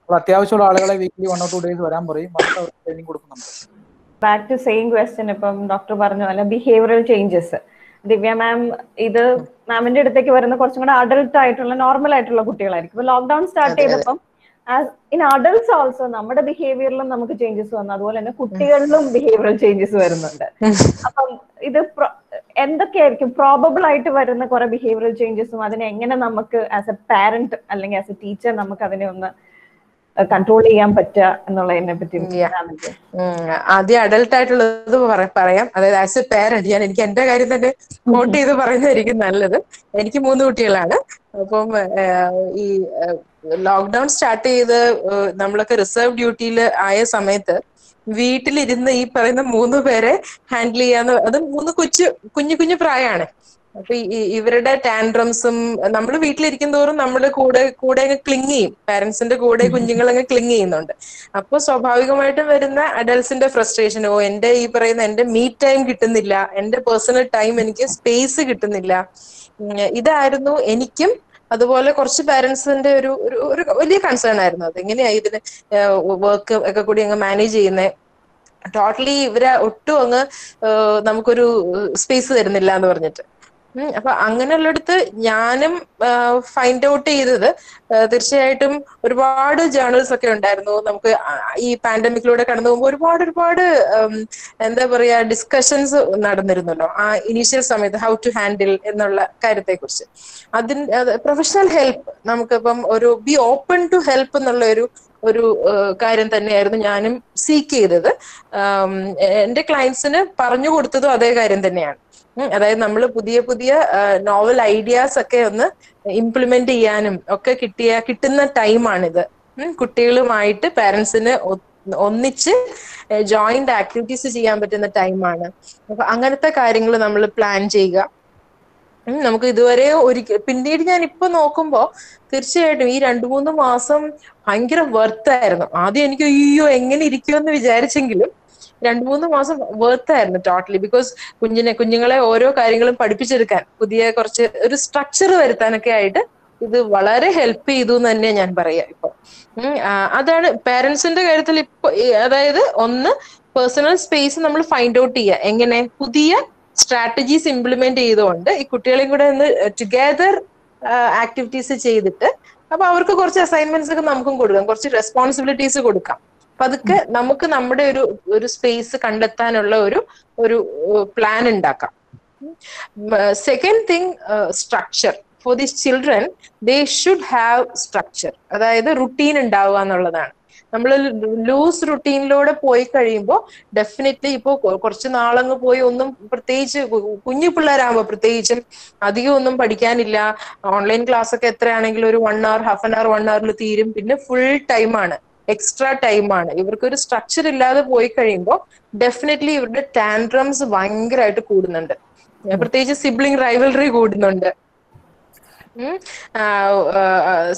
അപ്പോൾ അത്യാവശ്യമുള്ള ആളുകളെ വീക്കിലി 1 or 2 days വരാൻ പറയും, അവർക്ക് ട്രെയിനിങ് കൊടുക്കുന്നുണ്ട്. ബാക്ക് ടു സെയിം ക്വസ്റ്റ്യൻ, ഇപ്പം ഡോക്ടർ പറഞ്ഞ പോലെ ബിഹേവിയറൽ ചേഞ്ചസ്, ദിവ്യ മാം ഇത് മാമിന്റെ അടുത്തേക്ക് വരുന്ന കുറച്ചും കൂടെ അഡൽട്ട് ആയിട്ടുള്ള നോർമൽ ആയിട്ടുള്ള കുട്ടികളായിരിക്കും. ഇപ്പൊ ലോക്ക്ഡൌൺ സ്റ്റാർട്ട് ചെയ്തപ്പം ഇൻ അഡൽട്സ് ഓൾസോ നമ്മുടെ ബിഹേവിയറിലും നമുക്ക് ചേഞ്ചസ് വന്നു, അതുപോലെ തന്നെ കുട്ടികളിലും ബിഹേവിയറൽ ചേഞ്ചസ് വരുന്നുണ്ട്. അപ്പം ഇത് എന്തൊക്കെയായിരിക്കും പ്രോബബിൾ ആയിട്ട് വരുന്ന കുറെ ബിഹേവിയറൽ ചേഞ്ചസും അതിനെ എങ്ങനെ നമുക്ക് ആസ് എ പാരന്റ് അല്ലെങ്കിൽ ആസ് എ ടീച്ചർ നമുക്ക് അതിനെ ഒന്ന് കൺട്രോൾ ചെയ്യാൻ പറ്റുക എന്നുള്ളതിനെ പറ്റി? ആദ്യം അഡൽട്ട് ആയിട്ടുള്ളത് പറയാം. അതായത് ആസ് എ പാരന്റ് ഞാൻ എനിക്ക് എന്റെ കാര്യം തന്നെ നോട്ട് ചെയ്ത് പറയുന്നതായിരിക്കും നല്ലത്. എനിക്ക് 3 കുട്ടികളാണ്. അപ്പം ഈ ലോക്ക്ഡൌൺ സ്റ്റാർട്ട് ചെയ്ത് നമ്മളൊക്കെ റിസർവ് ഡ്യൂട്ടിയിൽ ആയ സമയത്ത് വീട്ടിലിരുന്ന് ഈ പറയുന്ന 3 പേരെ ഹാൻഡിൽ ചെയ്യാന്ന്, അത് 3 കുഞ്ഞു പ്രായമാണ്. അപ്പൊ ഇവരുടെ ടാൻഡ്രംസും നമ്മൾ വീട്ടിലിരിക്കും തോറും നമ്മൾ കൂടെ അങ്ങ് ക്ലിങ് ചെയ്യും, പാരന്റ്സിന്റെ കൂടെ കുഞ്ഞുങ്ങളങ്ങ് ക്ലിങ് ചെയ്യുന്നുണ്ട്. അപ്പൊ സ്വാഭാവികമായിട്ടും വരുന്ന അഡൽസിന്റെ ഫ്രസ്ട്രേഷൻ, ഓ എന്റെ ഈ പറയുന്ന എന്റെ മീ ടൈം കിട്ടുന്നില്ല, എന്റെ പേഴ്സണൽ ടൈം, എനിക്ക് സ്പേസ് കിട്ടുന്നില്ല, ഇതായിരുന്നു എനിക്കും അതുപോലെ കുറച്ച് പാരന്റ്സിന്റെ ഒരു ഒരു വലിയ കൺസേൺ ആയിരുന്നു. അത് എങ്ങനെയായി ഇതിന് വർക്ക് ഒക്കെ കൂടി അങ്ങ് മാനേജ് ചെയ്യുന്നത്, ടോട്ടലി ഇവരെ ഒട്ടും അങ്ങ് നമുക്കൊരു സ്പേസ് തരുന്നില്ല എന്ന് പറഞ്ഞിട്ട്. അപ്പൊ അങ്ങനെയുള്ളടത്ത് ഞാനും ഫൈൻഡ് ഔട്ട് ചെയ്തത്, തീർച്ചയായിട്ടും ഒരുപാട് ജേണൽസ് ഒക്കെ ഉണ്ടായിരുന്നു. നമുക്ക് ഈ പാൻഡമിക്കിലൂടെ കടന്നു പോകുമ്പോൾ ഒരുപാട് എന്താ പറയാ ഡിസ്കഷൻസ് നടന്നിരുന്നല്ലോ ആ ഇനീഷ്യൽ സമയത്ത്, ഹൗ ടു ഹാൻഡിൽ എന്നുള്ള കാര്യത്തെ കുറിച്ച്. അതിന് പ്രൊഫഷണൽ ഹെൽപ്പ്, നമുക്കിപ്പം ഒരു ബി ഓപ്പൺ ടു ഹെൽപ്പ് എന്നുള്ള ഒരു കാര്യം തന്നെയായിരുന്നു ഞാനും സീക്ക് ചെയ്തത്. എന്റെ ക്ലയൻസിന് പറഞ്ഞു കൊടുത്തതും അതേ കാര്യം തന്നെയാണ്. അതായത് നമ്മൾ പുതിയ നോവൽ ഐഡിയാസ് ഒക്കെ ഒന്ന് ഇംപ്ലിമെന്റ് ചെയ്യാനും ഒക്കെ കിട്ടുന്ന ടൈമാണിത്. കുട്ടികളുമായിട്ട് പാരന്റ്സിന് ഒന്നിച്ച് ജോയിന്റ് ആക്ടിവിറ്റീസ് ചെയ്യാൻ പറ്റുന്ന ടൈമാണ്. അപ്പൊ അങ്ങനത്തെ കാര്യങ്ങൾ നമ്മൾ പ്ലാൻ ചെയ്യുക. നമുക്ക് ഇതുവരെ പിന്നീട് ഞാൻ ഇപ്പൊ നോക്കുമ്പോ തീർച്ചയായിട്ടും ഈ 2-3 മാസം ഭയങ്കര വർത്തായിരുന്നു. ആദ്യം എനിക്ക് അയ്യോ എങ്ങനെ ഇരിക്കുമെന്ന് വിചാരിച്ചെങ്കിലും 2-3 മാസം വർത്തായിരുന്നു ടോട്ടലി. ബിക്കോസ് കുഞ്ഞുങ്ങളെ ഓരോ കാര്യങ്ങളും പഠിപ്പിച്ചെടുക്കാൻ, പുതിയ കുറച്ച് ഒരു സ്ട്രക്ചർ വരുത്താനൊക്കെ ആയിട്ട് ഇത് വളരെ ഹെൽപ്പ് ചെയ്തു എന്ന് തന്നെ ഞാൻ പറയാം. ഇപ്പൊ അതാണ് പാരന്റ്സിന്റെ കാര്യത്തിൽ. ഇപ്പൊ അതായത് ഒന്ന് പേഴ്സണൽ സ്പേസ് നമ്മൾ ഫൈൻഡ് ഔട്ട് ചെയ്യുക, എങ്ങനെ പുതിയ സ്ട്രാറ്റജീസ് ഇംപ്ലിമെന്റ് ചെയ്തുകൊണ്ട് ഈ കുട്ടികളെയും കൂടെ ഒന്ന് ടുഗദർ ആക്ടിവിറ്റീസ് ചെയ്തിട്ട്, അപ്പൊ അവർക്ക് കുറച്ച് അസൈൻമെന്റ്സ് ഒക്കെ നമുക്കും കൊടുക്കാം, കുറച്ച് റെസ്പോൺസിബിലിറ്റീസ് കൊടുക്കാം. അപ്പൊ അതൊക്കെ നമുക്ക് നമ്മുടെ ഒരു സ്പേസ് കണ്ടെത്താനുള്ള ഒരു പ്ലാൻ ഉണ്ടാക്കാം. Second thing, structure for these children. They should have structure, അതായത് റുട്ടീൻ ഉണ്ടാവുക എന്നുള്ളതാണ്. നമ്മൾ ലൂസ് റുട്ടീനിലൂടെ പോയി കഴിയുമ്പോൾ ഡെഫിനറ്റ്ലി ഇപ്പോൾ കുറച്ച് നാളങ്ങ് പോയി ഒന്നും പ്രത്യേകിച്ച് കുഞ്ഞു പിള്ളേരാകുമ്പോൾ പ്രത്യേകിച്ചും അധികം ഒന്നും പഠിക്കാനില്ല. ഓൺലൈൻ ക്ലാസ് ഒക്കെ എത്രയാണെങ്കിലും ഒരു 1 hour ഹാഫ് ആൻ അവർ 1 hourൽ തീരും. പിന്നെ ഫുൾ ടൈമാണ്, എക്സ്ട്രാ ടൈമാണ്. ഇവർക്കൊരു സ്ട്രക്ചർ ഇല്ലാതെ പോയി കഴിയുമ്പോൾ ഡെഫിനറ്റ്ലി ഇവരുടെ ടാൻഡ്രംസ് ഭയങ്കരമായിട്ട് കൂടുന്നുണ്ട്. പ്രത്യേകിച്ച് സിബ്ലിംഗ് റൈവൽറി കൂടുന്നുണ്ട്.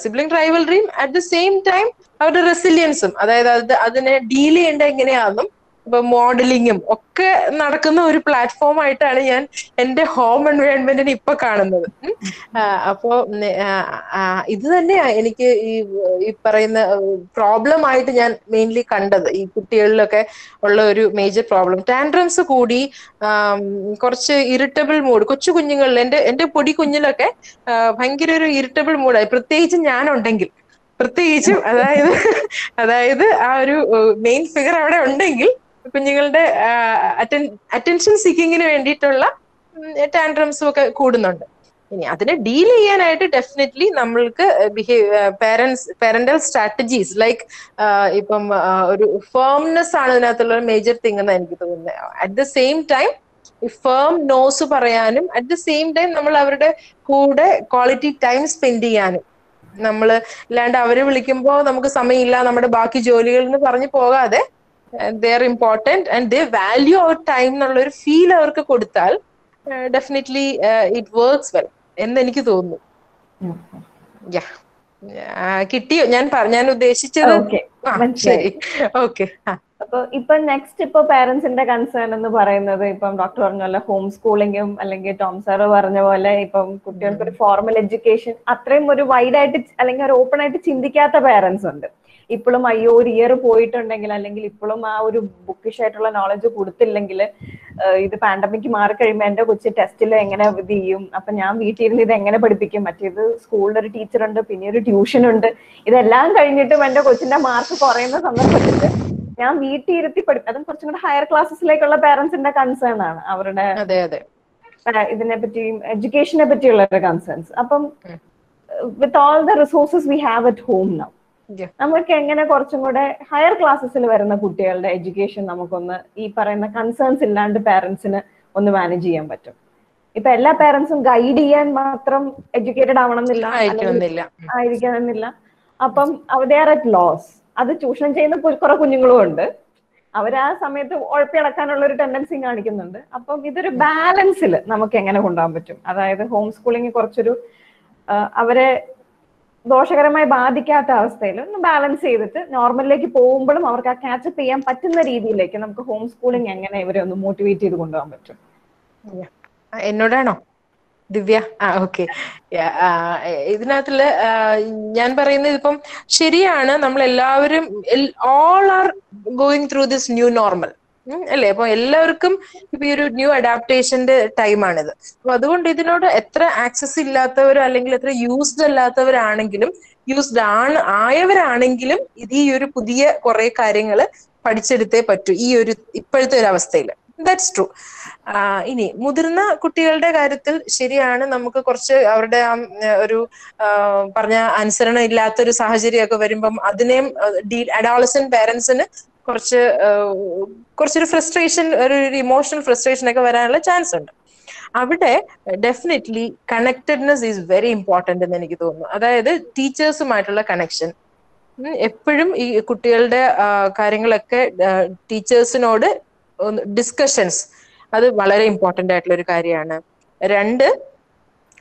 സിബ്ലിംഗ് റൈവൽറിയും അറ്റ് ദ സെയിം ടൈം അവരുടെ റെസിലിയൻസും, അതായത് അതിനെ ഡീൽ ചെയ്യേണ്ട എങ്ങനെയാണെന്നും ഇപ്പൊ മോഡലിങ്ങും ഒക്കെ നടക്കുന്ന ഒരു പ്ലാറ്റ്ഫോം ആയിട്ടാണ് ഞാൻ എന്റെ ഹോം എൻവയോൺമെന്റിനെ ഇപ്പൊ കാണുന്നത്. അപ്പോ ഇത് തന്നെയാ എനിക്ക് ഈ പറയുന്ന പ്രോബ്ലം ആയിട്ട് ഞാൻ മെയിൻലി കണ്ടത്. ഈ കുട്ടികളിലൊക്കെ ഉള്ള ഒരു മേജർ പ്രോബ്ലം ടാൻഡ്രംസ് കൂടി കുറച്ച് ഇറിറ്റബിൾ മൂഡ്. കൊച്ചു കുഞ്ഞുങ്ങളിൽ എന്റെ പൊടി കുഞ്ഞിലൊക്കെ ഭയങ്കര ഒരു ഇറിറ്റബിൾ മൂഡായി, പ്രത്യേകിച്ച് ഞാനുണ്ടെങ്കിൽ. പ്രത്യേകിച്ചും അതായത് ആ ഒരു മെയിൻ ഫിഗർ അവിടെ ഉണ്ടെങ്കിൽ കുഞ്ഞുങ്ങളുടെ അറ്റൻഷൻ സീക്കിങ്ങിന് വേണ്ടിയിട്ടുള്ള ടാൻഡ്രംസും ഒക്കെ കൂടുന്നുണ്ട്. ഇനി അതിനെ ഡീൽ ചെയ്യാനായിട്ട് ഡെഫിനറ്റ്ലി നമ്മൾക്ക് പാരന്റൽ സ്ട്രാറ്റജീസ് ലൈക്ക് ഇപ്പം ഒരു ഫേംനെസ് ആണ് ഇതിനകത്തുള്ള മേജർ തിങ് എന്നാണ് എനിക്ക് തോന്നുന്നത്. At the same time firm nose പറയാനും അറ്റ് ദ സെയിം ടൈം നമ്മൾ അവരുടെ കൂടെ ക്വാളിറ്റി ടൈം സ്പെൻഡ് ചെയ്യാനും, നമ്മള് അല്ലാണ്ട് അവര് വിളിക്കുമ്പോൾ നമുക്ക് സമയമില്ല നമ്മുടെ ബാക്കി ജോലികൾ എന്ന് പറഞ്ഞു പോകാതെ they are important and they value our time എന്നുള്ളൊരു ഫീൽ അവർക്ക് കൊടുത്താൽ ഡെഫിനറ്റ്ലി ഇറ്റ് വർക്ക്സ് വെൽ എന്നെനിക്ക് തോന്നുന്നു. കിട്ടിയോ ഞാൻ ഉദ്ദേശിച്ചത്? ശരി, ഓക്കെ. അപ്പൊ ഇപ്പൊ നെക്സ്റ്റ് ഇപ്പൊ പാരന്റ്സിന്റെ കൺസേൺ എന്ന് പറയുന്നത് ഇപ്പം ഡോക്ടർ പറഞ്ഞ പോലെ ഹോം സ്കൂളിങ്ങും അല്ലെങ്കിൽ ടോം സാർ പറഞ്ഞ പോലെ ഇപ്പം കുട്ടികൾക്ക് ഒരു ഫോർമൽ എഡ്യൂക്കേഷൻ അത്രയും ഒരു വൈഡായിട്ട് അല്ലെങ്കിൽ ഒരു ഓപ്പൺ ആയിട്ട് ചിന്തിക്കാത്ത പാരന്റ്സ് ഉണ്ട്. ഇപ്പോഴും അയ്യോ ഒരു ഇയർ പോയിട്ടുണ്ടെങ്കിൽ അല്ലെങ്കിൽ ഇപ്പോഴും ആ ഒരു ബുക്കിഷ് ആയിട്ടുള്ള നോളജ് കൊടുത്തില്ലെങ്കിൽ ഇത് പാൻഡമിക് മാറിക്കഴിയുമ്പോൾ എൻ്റെ കൊച്ചു ടെസ്റ്റിൽ എങ്ങനെ ഇത് ചെയ്യും, അപ്പൊ ഞാൻ വീട്ടിലിരുന്ന് ഇത് എങ്ങനെ പഠിപ്പിക്കും, മറ്റേത് സ്കൂളിൽ ഒരു ടീച്ചറുണ്ട്, പിന്നെ ഒരു ട്യൂഷനുണ്ട്, ഇതെല്ലാം കഴിഞ്ഞിട്ടും എൻ്റെ കൊച്ചിന്റെ മാർക്ക് കുറയുന്ന സന്ദർഭത്തിൽ ഞാൻ വീട്ടിൽ ഇരുത്തി പഠിക്കും. അതും കുറച്ചും കൂടെ ഹയർ ക്ലാസ്സസിലേക്കുള്ള പാരന്റ്സിന്റെ കൺസേൺ ആണ് അവരുടെ ഇതിനെ പറ്റിയും എഡ്യൂക്കേഷനെ പറ്റിയുള്ള കൺസേൺസ്. അപ്പം with all the resources we have at home now നമുക്ക് എങ്ങനെ കുറച്ചും കൂടെ ഹയർ ക്ലാസ്സസിൽ വരുന്ന കുട്ടികളുടെ എഡ്യൂക്കേഷൻ നമുക്കൊന്ന് ഈ പറയുന്ന കൺസേൺസ് ഇല്ലാണ്ട് പാരന്റ്സിന് ഒന്ന് മാനേജ് ചെയ്യാൻ പറ്റും. ഇപ്പൊ എല്ലാ പാരന്റ്സും ഗൈഡ് ചെയ്യാൻ മാത്രം എഡ്യൂക്കേറ്റഡ് ആയിരിക്കണമെന്നില്ല. അപ്പം ദേ ആർ അറ്റ് ലോസ്. അത് ചൂഷണം ചെയ്യുന്ന കുറെ കുഞ്ഞുങ്ങളും ഉണ്ട്. അവരാ സമയത്ത് ഉഴപ്പിടക്കാനുള്ള ഒരു ടെൻഡൻസി കാണിക്കുന്നുണ്ട്. അപ്പം ഇതൊരു ബാലൻസിൽ നമുക്ക് എങ്ങനെ കൊണ്ടുപോകാൻ പറ്റും? അതായത് ഹോം സ്കൂളിംഗ് കുറച്ചൊരു അവരെ ദോഷകരമായി ബാധിക്കാത്ത അവസ്ഥയിൽ ഒന്ന് ബാലൻസ് ചെയ്തിട്ട് നോർമലിലേക്ക് പോകുമ്പോഴും അവർക്ക് ആ ക്യാച്ചപ്പ് ചെയ്യാൻ പറ്റുന്ന രീതിയിലേക്ക് നമുക്ക് ഹോം സ്കൂളിംഗ് എങ്ങനെ ഇവരെ ഒന്ന് മോട്ടിവേറ്റ് ചെയ്ത് കൊണ്ടുപോകാൻ പറ്റും? എന്നോടാണോ ദിവ്യ? ഓക്കെ. ഇതിനകത്തുള്ള ഞാൻ പറയുന്നത് ഇപ്പം ശരിയാണ്, നമ്മൾ എല്ലാവരും all are going through this new normal അല്ലേ? അപ്പൊ എല്ലാവർക്കും ഇപ്പൊ ഈ ഒരു ന്യൂ അഡാപ്റ്റേഷന്റെ ടൈമാണിത്. അപ്പൊ അതുകൊണ്ട് ഇതിനോട് എത്ര ആക്സസ് ഇല്ലാത്തവരോ അല്ലെങ്കിൽ എത്ര യൂസ്ഡ് അല്ലാത്തവരാണെങ്കിലും യൂസ്ഡ് ആയവരാണെങ്കിലും ഇത് ഈ ഒരു പുതിയ കുറെ കാര്യങ്ങള് പഠിച്ചെടുത്തേ പറ്റൂ ഈ ഒരു ഇപ്പോഴത്തെ ഒരു അവസ്ഥയില്. That's true. ഇനി മുതിർന്ന കുട്ടികളുടെ കാര്യത്തിൽ ശരിയാണ്, നമുക്ക് കുറച്ച് അവരുടെ ഒരു പറഞ്ഞ അനുസരണം ഇല്ലാത്തൊരു സാഹചര്യമൊക്കെ വരുമ്പം അതിനെയും അഡോളസന്റ് പാരന്റ്സിന് കുറച്ചൊരു ഫ്രസ്ട്രേഷൻ, ഒരു ഇമോഷണൽ ഫ്രസ്ട്രേഷൻ ഒക്കെ വരാനുള്ള ചാൻസ് ഉണ്ട്. അവിടെ definitely connectedness is very important എന്ന് എനിക്ക് തോന്നുന്നു. അതായത് ടീച്ചേഴ്സുമായിട്ടുള്ള കണക്ഷൻ എപ്പോഴും ഈ കുട്ടികളുടെ കാര്യങ്ങളൊക്കെ ടീച്ചേഴ്സിനോട് ഡിസ്കഷൻസ് അത് വളരെ ഇമ്പോർട്ടൻ്റ് ആയിട്ടുള്ള ഒരു കാര്യമാണ്. 2,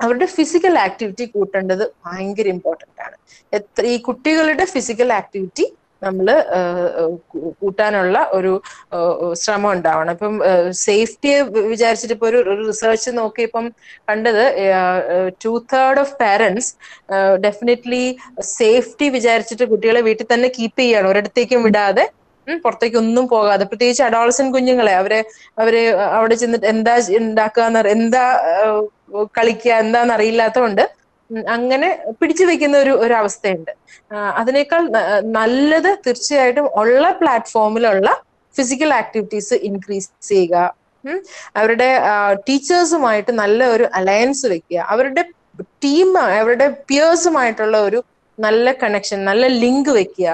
അവരുടെ ഫിസിക്കൽ ആക്ടിവിറ്റി കൂട്ടേണ്ടത് ഭയങ്കര ഇമ്പോർട്ടൻ്റ് ആണ്. ഈ കുട്ടികളുടെ ഫിസിക്കൽ ആക്ടിവിറ്റി നമ്മൾ കൂട്ടാനുള്ള ഒരു ശ്രമം ഉണ്ടാവണം. ഇപ്പം സേഫ്റ്റിയെ വിചാരിച്ചിട്ട് ഇപ്പൊ ഒരു റിസർച്ച് നോക്കി ഇപ്പം കണ്ടത് 2/3 ഓഫ് പാരന്റ്സ് ഡെഫിനറ്റ്ലി സേഫ്റ്റി വിചാരിച്ചിട്ട് കുട്ടികളെ വീട്ടിൽ തന്നെ കീപ്പ് ചെയ്യണം, ഒരിടത്തേക്കും വിടാതെ പുറത്തേക്കൊന്നും പോകാതെ. പ്രത്യേകിച്ച് അഡോളസന്റ് കുഞ്ഞുങ്ങളെ അവരെ അവിടെ ചെന്നിട്ട് എന്താ ഉണ്ടാക്കുക, എന്താ കളിക്കുക എന്താന്നറിയില്ലാത്തതുകൊണ്ട് അങ്ങനെ പിടിച്ചു വെക്കുന്ന ഒരു അവസ്ഥയുണ്ട്. അതിനേക്കാൾ നല്ലത് തീർച്ചയായിട്ടും ഉള്ള പ്ലാറ്റ്ഫോമിലുള്ള ഫിസിക്കൽ ആക്ടിവിറ്റീസ് ഇൻക്രീസ് ചെയ്യുക. അവരുടെ ടീച്ചേഴ്സുമായിട്ട് നല്ല ഒരു അലയൻസ് വെക്കുക. അവരുടെ ടീം, അവരുടെ പിയേഴ്സുമായിട്ടുള്ള ഒരു നല്ല കണക്ഷൻ, നല്ല ലിങ്ക് വെക്കുക.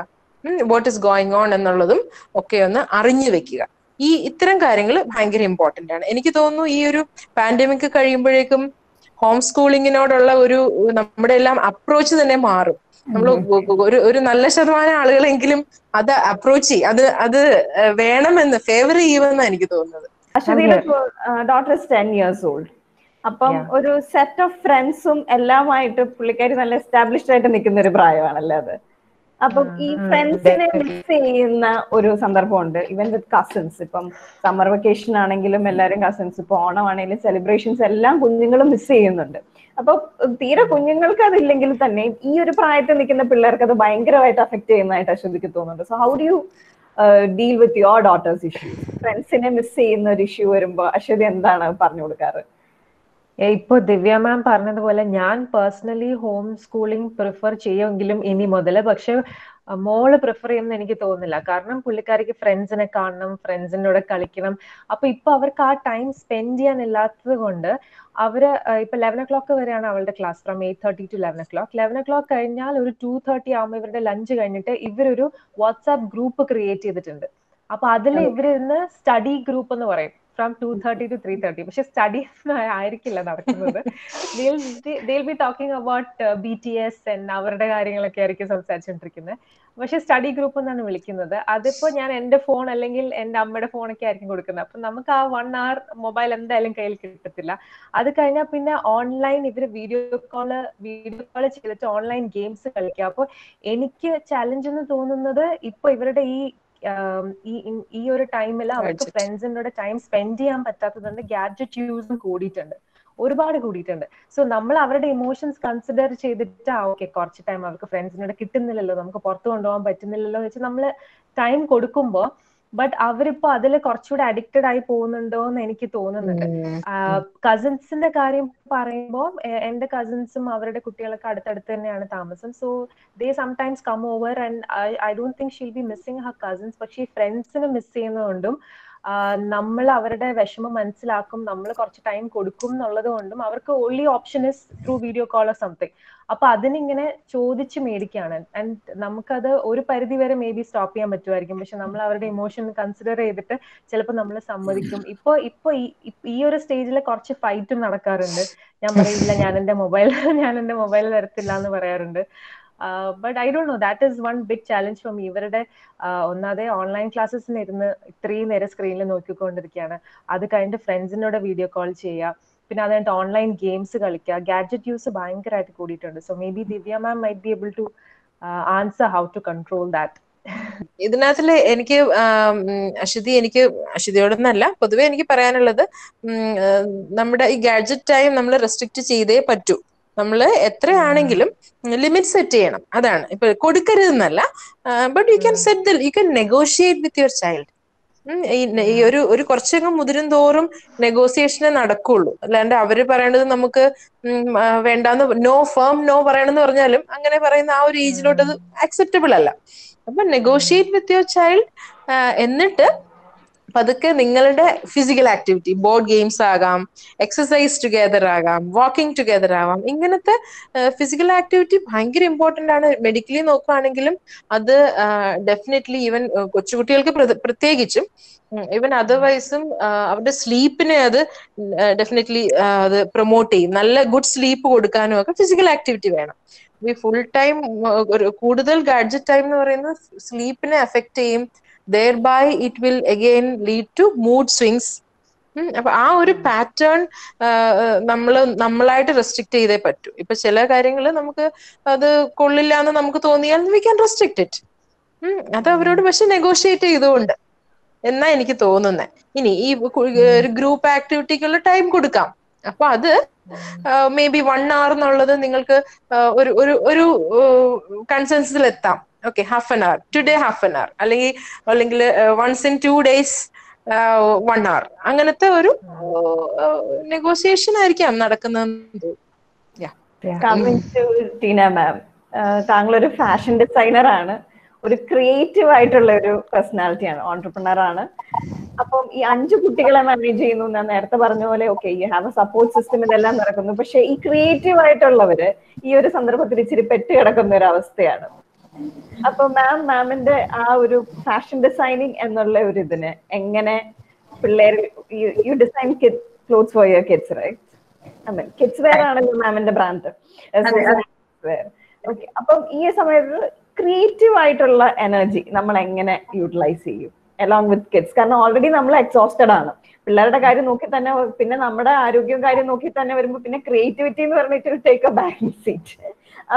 വാട്ട് ഈസ് ഗോയിങ് ഓൺ എന്നുള്ളതും ഒക്കെ ഒന്ന് അറിഞ്ഞു വെക്കുക. ഈ ഇത്തരം കാര്യങ്ങൾ ഭയങ്കര ഇമ്പോർട്ടന്റ് ആണ്. എനിക്ക് തോന്നുന്നു ഈ ഒരു പാൻഡമിക് കഴിയുമ്പോഴേക്കും ഹോം സ്കൂളിങ്ങിനോടുള്ള ഒരു നമ്മുടെ എല്ലാം അപ്രോച്ച് തന്നെ മാറും. നമ്മൾ ഒരു നല്ല ശതമാനം ആളുകളെങ്കിലും അത് അപ്രോച്ച് അത് അത് വേണമെന്ന് ഫേവർ ചെയ്യുമെന്നാണ് എനിക്ക് തോന്നുന്നത്. Daughter is 10 years old. അപ്പം ഒരു സെറ്റ് ഓഫ് ഫ്രണ്ട്സും എല്ലാമായിട്ട് പുള്ളിക്കാരി നല്ല എസ്റ്റാബ്ലിഷ്ഡ് ആയിട്ട് നിൽക്കുന്ന ഒരു പ്രായമാണല്ലേ അത്. അപ്പം ഈ ഫ്രണ്ട്സിനെ മിക്സ് ചെയ്യുന്ന ഒരു സന്ദർഭമുണ്ട്, ഇവൻ വിത്ത് കസിൻസ്. ഇപ്പം സമ്മർ വെക്കേഷൻ ആണെങ്കിലും എല്ലാവരും കസിൻസ്, ഇപ്പൊ ഓണം ആണെങ്കിലും സെലിബ്രേഷൻസ് എല്ലാം കുഞ്ഞുങ്ങളും മിസ് ചെയ്യുന്നുണ്ട്. അപ്പൊ തീരെ കുഞ്ഞുങ്ങൾക്ക് അതില്ലെങ്കിൽ തന്നെ ഈ ഒരു പ്രായത്തിൽ നിൽക്കുന്ന പിള്ളേർക്ക് അത് ഭയങ്കരമായിട്ട് അഫക്ട് ചെയ്യുന്നതായിട്ട് അശ്വതിക്ക് തോന്നുന്നുണ്ട്. So how do you deal with your daughter's issue? ഫ്രണ്ട്സിനെ മിസ് ചെയ്യുന്ന ഒരു ഇഷ്യൂ വരുമ്പോ അശ്വതി എന്താണ് പറഞ്ഞു കൊടുക്കാറ്? ഇപ്പൊ ദിവ്യ മാം പറഞ്ഞതുപോലെ ഞാൻ പേഴ്സണലി ഹോം സ്കൂളിംഗ് പ്രിഫർ ചെയ്യുമെങ്കിലും ഇനി മുതൽ, പക്ഷെ മോള് പ്രിഫർ ചെയ്യുമെന്ന് എനിക്ക് തോന്നുന്നില്ല. കാരണം പുള്ളിക്കാരിക്ക് ഫ്രണ്ട്സിനെ കാണണം, ഫ്രണ്ട്സിൻ്റെ കൂടെ കളിക്കണം. അപ്പൊ ഇപ്പൊ അവർക്ക് ആ ടൈം സ്പെൻഡ് ചെയ്യാനില്ലാത്തത് കൊണ്ട് അവര് ഇപ്പൊ 11 o'clock വരെയാണ് അവളുടെ class, from 8:30 to 11 o'clock. 11 o'clock കഴിഞ്ഞാൽ ഒരു 2:30 ആകുമ്പോൾ ഇവരുടെ ലഞ്ച് കഴിഞ്ഞിട്ട് ഇവരൊരു വാട്സ്ആപ്പ് ഗ്രൂപ്പ് ക്രിയേറ്റ് ചെയ്തിട്ടുണ്ട്. അപ്പൊ അതിൽ ഇവരിന്ന് സ്റ്റഡി ഗ്രൂപ്പ് എന്ന് പറയും, from 2:30 to 3:30. പക്ഷെ സ്റ്റഡി ആയിരിക്കില്ല നടക്കുന്നത്. They'll be talking about BTS and അവരുടെ കാര്യങ്ങളൊക്കെ ആയിരിക്കും സംസാരിച്ചുകൊണ്ടിരിക്കുന്നത്. പക്ഷെ സ്റ്റഡി ഗ്രൂപ്പ് എന്നാണ് വിളിക്കുന്നത്. അതിപ്പോ ഞാൻ എന്റെ ഫോൺ അല്ലെങ്കിൽ എന്റെ അമ്മയുടെ ഫോണൊക്കെ ആയിരിക്കും കൊടുക്കുന്നത്. അപ്പൊ നമുക്ക് ആ 1 hour മൊബൈൽ എന്തായാലും കയ്യിൽ കിട്ടത്തില്ല. അത് കഴിഞ്ഞാൽ പിന്നെ ഓൺലൈൻ ഇവര് വീഡിയോ കോള് ചെയ്തിട്ട് ഓൺലൈൻ ഗെയിംസ് കളിക്കുക. അപ്പൊ എനിക്ക് ചലഞ്ച് എന്ന് തോന്നുന്നത് ഇപ്പൊ ഇവരുടെ ഈ ഒരു ടൈമിൽ അവർക്ക് ഫ്രണ്ട്സിനോട് ടൈം സ്പെൻഡ് ചെയ്യാൻ പറ്റാത്തതുകൊണ്ട് ഗാഡ്ജറ്റ് യൂസും ഒരുപാട് കൂടിയിട്ടുണ്ട്. സോ നമ്മൾ അവരുടെ ഇമോഷൻസ് കൺസിഡർ ചെയ്തിട്ട് ഓക്കെ കുറച്ച് ടൈം അവർക്ക് ഫ്രണ്ട്സിനോട് കിട്ടുന്നില്ലല്ലോ, നമുക്ക് പുറത്ത് കൊണ്ടുപോകാൻ പറ്റുന്നില്ലല്ലോ വെച്ച് നമ്മൾ ടൈം കൊടുക്കുമ്പോ, ബട്ട് അവരിപ്പോ അതിൽ കുറച്ചുകൂടെ അഡിക്റ്റഡ് ആയി പോകുന്നുണ്ടോന്ന് എനിക്ക് തോന്നുന്നുണ്ട്. കസിൻസിന്റെ കാര്യം പറയുമ്പോൾ എന്റെ കസിൻസും അവരുടെ കുട്ടികളൊക്കെ അടുത്തടുത്ത് തന്നെയാണ് താമസം. So they sometimes come over and I don't think she'll be missing her cousins. പക്ഷെ ഈ ഫ്രണ്ട്സിനെ മിസ് ചെയ്യുന്നതുകൊണ്ടും നമ്മൾ അവരുടെ വിഷമം മനസ്സിലാക്കും, നമ്മൾ കുറച്ച് ടൈം കൊടുക്കും എന്നുള്ളത് കൊണ്ടും അവർക്ക് only option is through video call or something. അപ്പൊ അതിനിങ്ങനെ ചോദിച്ച് മേടിക്കുകയാണ്. ആൻഡ് നമുക്കത് ഒരു പരിധി വരെ മേ ബി സ്റ്റോപ്പ് ചെയ്യാൻ പറ്റുമായിരിക്കും, പക്ഷെ നമ്മൾ അവരുടെ ഇമോഷൻ കൺസിഡർ ചെയ്തിട്ട് ചിലപ്പോൾ നമ്മൾ സമ്മതിക്കും. ഇപ്പൊ ഈ ഒരു സ്റ്റേജിൽ കുറച്ച് ഫൈറ്റും നടക്കാറുണ്ട്. ഞാൻ പറയില്ല ഞാൻ എന്റെ മൊബൈൽ തരത്തില്ല എന്ന് പറയാറുണ്ട്. But I don't know, that is one big challenge for me. ഇവരുടെ ഒന്നാതെ ഓൺലൈൻ ക്ലാസ്സസിന് ഇരുന്ന് ഇത്രയും നേരം സ്ക്രീനിൽ നോക്കിക്കൊണ്ടിരിക്കുകയാണ്. അത് കഴിഞ്ഞിട്ട് ഫ്രണ്ട്സിനോട് വീഡിയോ കോൾ ചെയ്യുക, പിന്നെ അത് കഴിഞ്ഞിട്ട് ഓൺലൈൻ ഗെയിംസ് കളിക്കുക. ഗാഡ്ജറ്റ് യൂസ് ഭയങ്കരമായിട്ട് കൂടിയിട്ടുണ്ട്. So maybe Divya ma'am might be able to answer how to control that. ഇതിനകത്തില് അശ്വതിയോടൊന്നല്ല പൊതുവെ എനിക്ക് പറയാനുള്ളത്, നമ്മുടെ ഈ ഗാഡ്ജറ്റ് ടൈം നമ്മൾ റെസ്ട്രിക്ട് ചെയ്തേ പറ്റൂ. നമ്മള് എത്രയാണെങ്കിലും ലിമിറ്റ് സെറ്റ് ചെയ്യണം. അതാണ് ഇപ്പൊ കൊടുക്കരുതെന്നല്ല, but you can negotiate with your child. ഈ ഒരു കുറച്ചൊക്കെ മുതിരും തോറും നെഗോസിയേഷനെ നടക്കുള്ളൂ. അല്ലാണ്ട് അവര് പറയേണ്ടത് നമുക്ക് വേണ്ടാന്ന് നോ ഫേം നോ പറയണമെന്ന് പറഞ്ഞാലും അങ്ങനെ പറയുന്ന ആ ഒരു ഏജിലോട്ട് അത് ആക്സെപ്റ്റബിൾ അല്ല. അപ്പൊ നെഗോഷിയേറ്റ് വിത്ത് യുവർ ചൈൽഡ്. എന്നിട്ട് പതുക്കെ നിങ്ങളുടെ ഫിസിക്കൽ ആക്ടിവിറ്റി, ബോർഡ് ഗെയിംസ് ആകാം, എക്സസൈസ് ടുഗെദർ ആകാം, വാക്കിംഗ് ടുഗെദർ ആവാം, ഇങ്ങനത്തെ ഫിസിക്കൽ ആക്ടിവിറ്റി ഭയങ്കര ഇമ്പോർട്ടന്റ് ആണ്. മെഡിക്കലി നോക്കുകയാണെങ്കിലും അത് ഡെഫിനറ്റ്ലി ഈവൻ കൊച്ചുകുട്ടികൾക്ക് പ്രത്യേകിച്ചും, ഈവൻ അതർവൈസും അവരുടെ സ്ലീപ്പിനെ അത് ഡെഫിനറ്റ്ലി അത് പ്രൊമോട്ട് ചെയ്യും. നല്ല ഗുഡ് സ്ലീപ്പ് കൊടുക്കാനും ഒക്കെ ഫിസിക്കൽ ആക്ടിവിറ്റി വേണം. ഈ ഫുൾ ടൈം കൂടുതൽ ഗാഡ്ജറ്റ് ടൈം എന്ന് പറയുന്നത് സ്ലീപ്പിനെ അഫക്റ്റ് ചെയ്യും. Thereby it will again lead to mood swings. അപ്പൊ ആ ഒരു പാറ്റേൺ നമ്മളായിട്ട് റെസ്ട്രിക്ട് ചെയ്തേ പറ്റൂ. ഇപ്പൊ ചില കാര്യങ്ങൾ നമുക്ക് അത് കൊള്ളില്ല എന്ന് നമുക്ക് തോന്നിയാൽ we can restrict it. അത് അവരോട് പക്ഷെ നെഗോഷിയേറ്റ് ചെയ്തുകൊണ്ട് എന്നാ എനിക്ക് തോന്നുന്നത്. ഇനി ഈ ഒരു ഗ്രൂപ്പ് ആക്ടിവിറ്റിക്കുള്ള ടൈം കൊടുക്കാം. അപ്പൊ അത് മേ ബി 1 hour എന്നുള്ളത് നിങ്ങൾക്ക് ഒരു കൺസെൻസസിൽ എത്താം. Okay, half an hour today അല്ലെങ്കിൽ once in 2 days 1 hour, അങ്ങനത്തെ ഒരു നെഗോസിയേഷൻ ആയിരിക്കും നടക്കുന്നത്. Coming to Tina ma'am, താങ്കൾ ഒരു ഫാഷൻ ഡിസൈനർ ആണ്, ഒരു ക്രിയേറ്റീവ് ആയിട്ടുള്ള ഒരു പേഴ്സണാലിറ്റിയാണ്, ഓൺട്രപ്രണർ ആണ്. അപ്പം ഈ 5 കുട്ടികളെ മാനേജ് ചെയ്യുന്നു ഞാൻ നേരത്തെ പറഞ്ഞ പോലെ, okay you have a support system, ഇതെല്ലാം നടക്കുന്നു. പക്ഷെ ഈ ക്രിയേറ്റീവ് ആയിട്ടുള്ളവര് ഈ ഒരു സന്ദർഭത്തിൽ ഇച്ചിരി പെട്ട് കിടക്കുന്ന ഒരു അവസ്ഥയാണ്. അപ്പൊ മാമിന്റെ ആ ഒരു ഫാഷൻ ഡിസൈനിങ് എന്നുള്ള ഒരു ഇതിന് എങ്ങനെ പിള്ളേർ you design clothes for your kids right അമ്മ കിഡ്സ് വെയർ ആണല്ലോ മാമിന്റെ ബ്രാൻഡ് ഓക്കേ അപ്പൊ ഈ സമയത്ത് ക്രിയേറ്റീവ് ആയിട്ടുള്ള എനർജി നമ്മൾ എങ്ങനെ യൂട്ടിലൈസ് ചെയ്യും അലോങ് വിത്ത് കിഡ്സ് കാരണം ഓൾറെഡി നമ്മൾ എക്സോസ്റ്റഡ് ആണ് പിള്ളേരുടെ കാര്യം നോക്കി തന്നെ പിന്നെ നമ്മുടെ ആരോഗ്യവും കാര്യം നോക്കി തന്നെ വരുമ്പോൾ പിന്നെ ക്രിയേറ്റിവിറ്റി എന്ന് പറഞ്ഞിട്ട് ടേക്ക് എ ബാക്ക് സീറ്റ്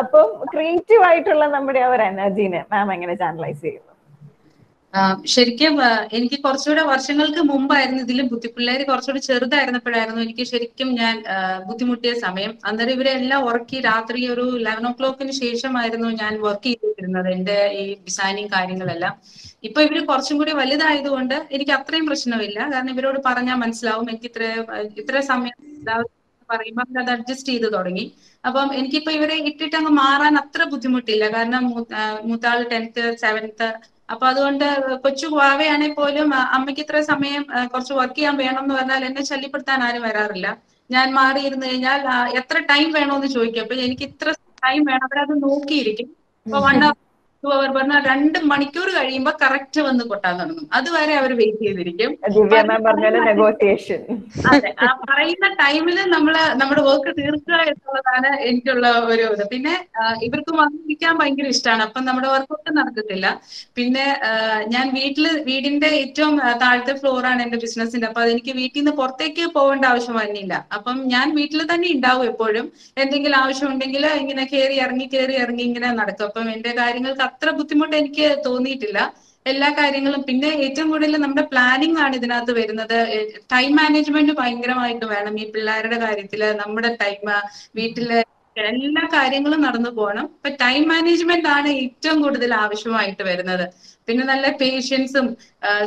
അപ്പം ക്രിയേറ്റീവ് ആയിട്ടുള്ള നമ്മുടെ ആ ഒരു എനർജീനെ മാം എങ്ങനെ ചാനലൈസ് ചെയ്യുന്നു ശരിക്കും എനിക്ക് കുറച്ചുകൂടെ വർഷങ്ങൾക്ക് മുമ്പായിരുന്നു ഇതിൽ പിള്ളേർ കുറച്ചുകൂടെ ചെറുതായിരുന്നപ്പോഴായിരുന്നു എനിക്ക് ശരിക്കും ഞാൻ ബുദ്ധിമുട്ടിയ സമയം അന്നേരം ഇവരെല്ലാം ഉറക്കി രാത്രി ഒരു 11 o'clock ശേഷമായിരുന്നു ഞാൻ വർക്ക് ചെയ്തിരുന്നത് എന്റെ ഈ ഡിസൈനിങ് കാര്യങ്ങളെല്ലാം ഇപ്പൊ ഇവര് കുറച്ചും കൂടി വലുതായതുകൊണ്ട് എനിക്ക് അത്രയും പ്രശ്നമില്ല കാരണം ഇവരോട് പറഞ്ഞാൽ മനസ്സിലാവും എനിക്ക് ഇത്ര സമയം പറയുമ്പോൾ അത് അഡ്ജസ്റ്റ് ചെയ്ത് തുടങ്ങി അപ്പം എനിക്കിപ്പോ ഇവരെ ഇട്ടിട്ട് അങ്ങ് മാറാൻ അത്ര ബുദ്ധിമുട്ടില്ല കാരണം മൂത്താൾ 10th 7th അപ്പൊ അതുകൊണ്ട് കൊച്ചു വാവയാണെങ്കിൽ പോലും അമ്മയ്ക്ക് ഇത്ര സമയം കുറച്ച് വർക്ക് ചെയ്യാൻ വേണം എന്ന് പറഞ്ഞാൽ എന്നെ ശല്യപ്പെടുത്താൻ ആരും വരാറില്ല ഞാൻ മാറിയിരുന്നു കഴിഞ്ഞാൽ എത്ര ടൈം വേണോന്ന് ചോദിക്കും അപ്പൊ എനിക്ക് ഇത്ര ടൈം വേണം അവരത് നോക്കിയിരിക്കും അപ്പൊ 1 hour 2 hour പറഞ്ഞാൽ 2 മണിക്കൂർ കഴിയുമ്പോ കറക്റ്റ് വന്ന് കൊട്ടാൻ തുടങ്ങും അതുവരെ അവർ വെയിറ്റ് ചെയ്തിരിക്കും പറയുന്ന ടൈമില് നമ്മള് നമ്മുടെ വർക്ക് തീർക്കുക എന്നുള്ളതാണ് എനിക്കുള്ള ഒരു ഇത് പിന്നെ ഇവർക്ക് വന്നിരിക്കാൻ ഭയങ്കര ഇഷ്ടമാണ് അപ്പൊ നമ്മുടെ വർക്കൊട്ടും നടക്കത്തില്ല പിന്നെ ഞാൻ വീടിന്റെ ഏറ്റവും താഴത്തെ ഫ്ലോറാണ് എന്റെ ബിസിനസിന്റെ അപ്പൊ അതെനിക്ക് വീട്ടിൽ നിന്ന് പുറത്തേക്ക് പോകേണ്ട ആവശ്യം വന്നില്ല അപ്പം ഞാൻ വീട്ടിൽ തന്നെ ഉണ്ടാവും എപ്പോഴും എന്തെങ്കിലും ആവശ്യം ഉണ്ടെങ്കിൽ ഇങ്ങനെ കയറി ഇറങ്ങി ഇങ്ങനെ നടക്കും അപ്പം എന്റെ കാര്യങ്ങൾക്ക് അത്ര ബുദ്ധിമുട്ട് എനിക്ക് തോന്നിയിട്ടില്ല എല്ലാ കാര്യങ്ങളും പിന്നെ ഏറ്റവും കൂടുതൽ നമ്മുടെ പ്ലാനിങ് ആണ് ഇതിനകത്ത് വരുന്നത് ടൈം മാനേജ്മെന്റ് ഭയങ്കരമായിട്ട് വേണം ഈ പിള്ളേരുടെ കാര്യത്തില് നമ്മുടെ ടൈം വീട്ടിലെ എല്ലാ കാര്യങ്ങളും നടന്നു പോകണം ഇപ്പൊ ടൈം മാനേജ്മെന്റ് ആണ് ഏറ്റവും കൂടുതൽ ആവശ്യമായിട്ട് വരുന്നത് പിന്നെ നല്ല പേഷ്യൻസും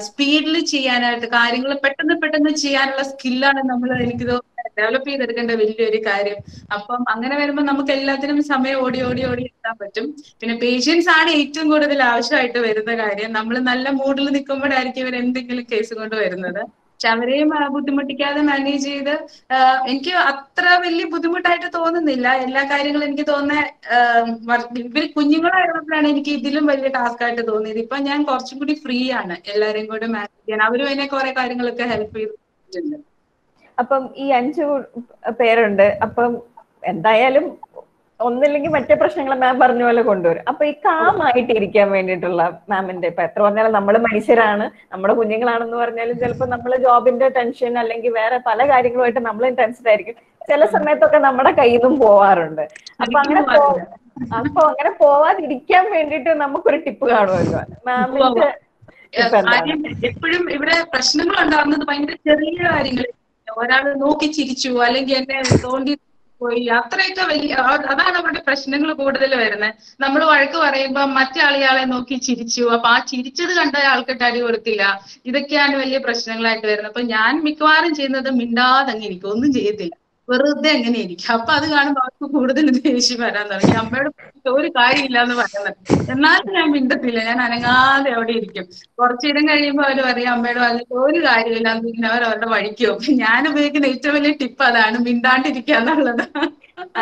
സ്പീഡിൽ ചെയ്യാനായിട്ട് കാര്യങ്ങൾ പെട്ടെന്ന് ചെയ്യാനുള്ള സ്കില്ലാണ് എനിക്ക് ഡെവലപ്പ് ചെയ്തെടുക്കേണ്ട വലിയൊരു കാര്യം അപ്പം അങ്ങനെ വരുമ്പോ നമുക്ക് എല്ലാത്തിനും സമയം ഓടി എത്താൻ പറ്റും പിന്നെ പേഷ്യൻസ് ആണ് ഏറ്റവും കൂടുതൽ ആവശ്യമായിട്ട് വരുന്ന കാര്യം നമ്മൾ നല്ല മൂഡിൽ നിൽക്കുമ്പോഴായിരിക്കും ഇവർ എന്തെങ്കിലും കേസ് കൊണ്ട് വരുന്നത് പക്ഷെ അവരെയും ബുദ്ധിമുട്ടിക്കാതെ മാനേജ് ചെയ്ത് എനിക്ക് അത്ര വലിയ ബുദ്ധിമുട്ടായിട്ട് തോന്നുന്നില്ല എല്ലാ കാര്യങ്ങളും എനിക്ക് തോന്നുന്ന ഇവര് കുഞ്ഞുങ്ങളായിരുന്നപ്പോഴാണ് എനിക്ക് ഇതിലും വലിയ ടാസ്ക് ആയിട്ട് തോന്നിയത് ഇപ്പൊ ഞാൻ കുറച്ചും കൂടി ഫ്രീ ആണ് എല്ലാരെയും കൂടെ മാനേജ് ചെയ്യാൻ അവരും അതിനെ കുറെ കാര്യങ്ങളൊക്കെ ഹെൽപ്പ് ചെയ്തിട്ടുണ്ട് അപ്പം ഈ 5 പേരുണ്ട് അപ്പം എന്തായാലും ഒന്നില്ലെങ്കിൽ മറ്റേ പ്രശ്നങ്ങൾ മാം പറഞ്ഞ പോലെ കൊണ്ടുവരും അപ്പൊ ഈ കാം ആയിട്ട് ഇരിക്കാൻ വേണ്ടിയിട്ടുള്ള മാമിന്റെ ഇപ്പൊ എത്ര പറഞ്ഞാലും നമ്മള് മനുഷ്യരാണ് നമ്മുടെ കുഞ്ഞുങ്ങളാണെന്ന് പറഞ്ഞാലും ചിലപ്പോൾ നമ്മള് ജോബിന്റെ ടെൻഷൻ അല്ലെങ്കിൽ വേറെ പല കാര്യങ്ങളുമായിട്ട് നമ്മൾ ടെൻഷൻ ആയിരിക്കും ചില സമയത്തൊക്കെ നമ്മുടെ കയ്യിൽ നിന്നും പോവാറുണ്ട് അപ്പൊ അങ്ങനെ പോവാതിരിക്കാൻ വേണ്ടിട്ട് നമുക്കൊരു ടിപ്പ് കാണുമല്ലോ മാമിന്റെ എപ്പോഴും ഇവിടെ പ്രശ്നങ്ങൾ ഉണ്ടാകുന്നത് ഭയങ്കര ചെറിയ കാര്യങ്ങൾ ഒരാൾ നോക്കി ചിരിച്ചു അല്ലെങ്കിൽ എന്നെ തോണ്ടി പോയി അത്രയൊക്കെ വലിയ അതാണ് അവരുടെ പ്രശ്നങ്ങൾ കൂടുതൽ വരുന്നത് നമ്മൾ വഴക്ക് പറയുമ്പോ മറ്റേ ആളെ നോക്കി ചിരിച്ചു അപ്പൊ ആ ചിരിച്ചത് കണ്ട ആൾക്ക് അടി കൊടുത്തില്ല ഇതൊക്കെയാണ് വലിയ പ്രശ്നങ്ങളായിട്ട് വരുന്നത് അപ്പൊ ഞാൻ മിക്കവാറും ചെയ്യുന്നത് മിണ്ടാതെ അങ്ങനെ ഇരിക്കും ഒന്നും ചെയ്യത്തില്ല വെറുതെ അങ്ങനെ ഇരിക്കും അപ്പൊ അത് കാണുമ്പോൾ അവർക്ക് കൂടുതൽ ദേഷ്യം വരാൻ തുടങ്ങി അമ്മയോട് ഒരു കാര്യമില്ല എന്ന് പറയുന്നത് എന്നാലും ഞാൻ മിണ്ടത്തില്ല ഞാൻ അനങ്ങാതെ അവിടെ ഇരിക്കും കുറച്ചു നേരം കഴിയുമ്പോൾ അവര് പറയും അമ്മയോട് വന്നിട്ട് ഒരു കാര്യമില്ല എന്നിങ്ങനെ അവർ അവരുടെ വഴിക്കോ ഞാൻ ഉപയോഗിക്കുന്ന ഏറ്റവും വലിയ ടിപ്പ് അതാണ് മിണ്ടാണ്ടിരിക്കുക എന്നുള്ളത്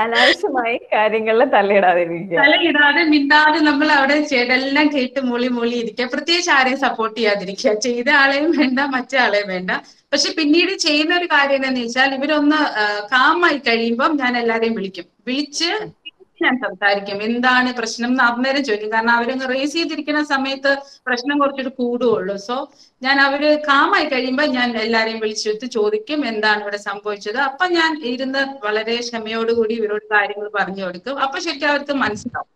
അനാവശ്യമായി കാര്യങ്ങളിൽ തലയിടാതെ മിണ്ടാതെ നമ്മൾ അവിടെ ചേടെല്ലാം കേട്ട് മൂളി ഇരിക്കുക പ്രത്യേകിച്ച് ആരെയും സപ്പോർട്ട് ചെയ്യാതിരിക്കുക ചെയ്ത ആളെയും വേണ്ട മറ്റേ ആളെയും വേണ്ട പക്ഷെ പിന്നീട് ചെയ്യുന്ന ഒരു കാര്യം എന്താണെന്ന് വെച്ചാൽ ഇവരൊന്ന് കാമായി കഴിയുമ്പം ഞാൻ എല്ലാരെയും വിളിച്ച് ഞാൻ സംസാരിക്കും എന്താണ് പ്രശ്നം എന്ന് അന്നേരം ചോദിക്കും കാരണം അവരങ്ങ് റേസ് ചെയ്തിരിക്കുന്ന സമയത്ത് പ്രശ്നം കുറച്ചൊരു കൂടുകയുള്ളൂ സോ ഞാൻ അവര് കാമായി കഴിയുമ്പോൾ ഞാൻ എല്ലാരെയും വിളിച്ചെടുത്ത് ചോദിക്കും എന്താണ് ഇവിടെ സംഭവിച്ചത് അപ്പൊ ഞാൻ ഇരുന്ന് വളരെ ക്ഷമയോടുകൂടി ഇവരോട് കാര്യങ്ങൾ പറഞ്ഞു കൊടുക്കും അപ്പൊ ശരിക്കും അവർക്ക് മനസ്സിലാവും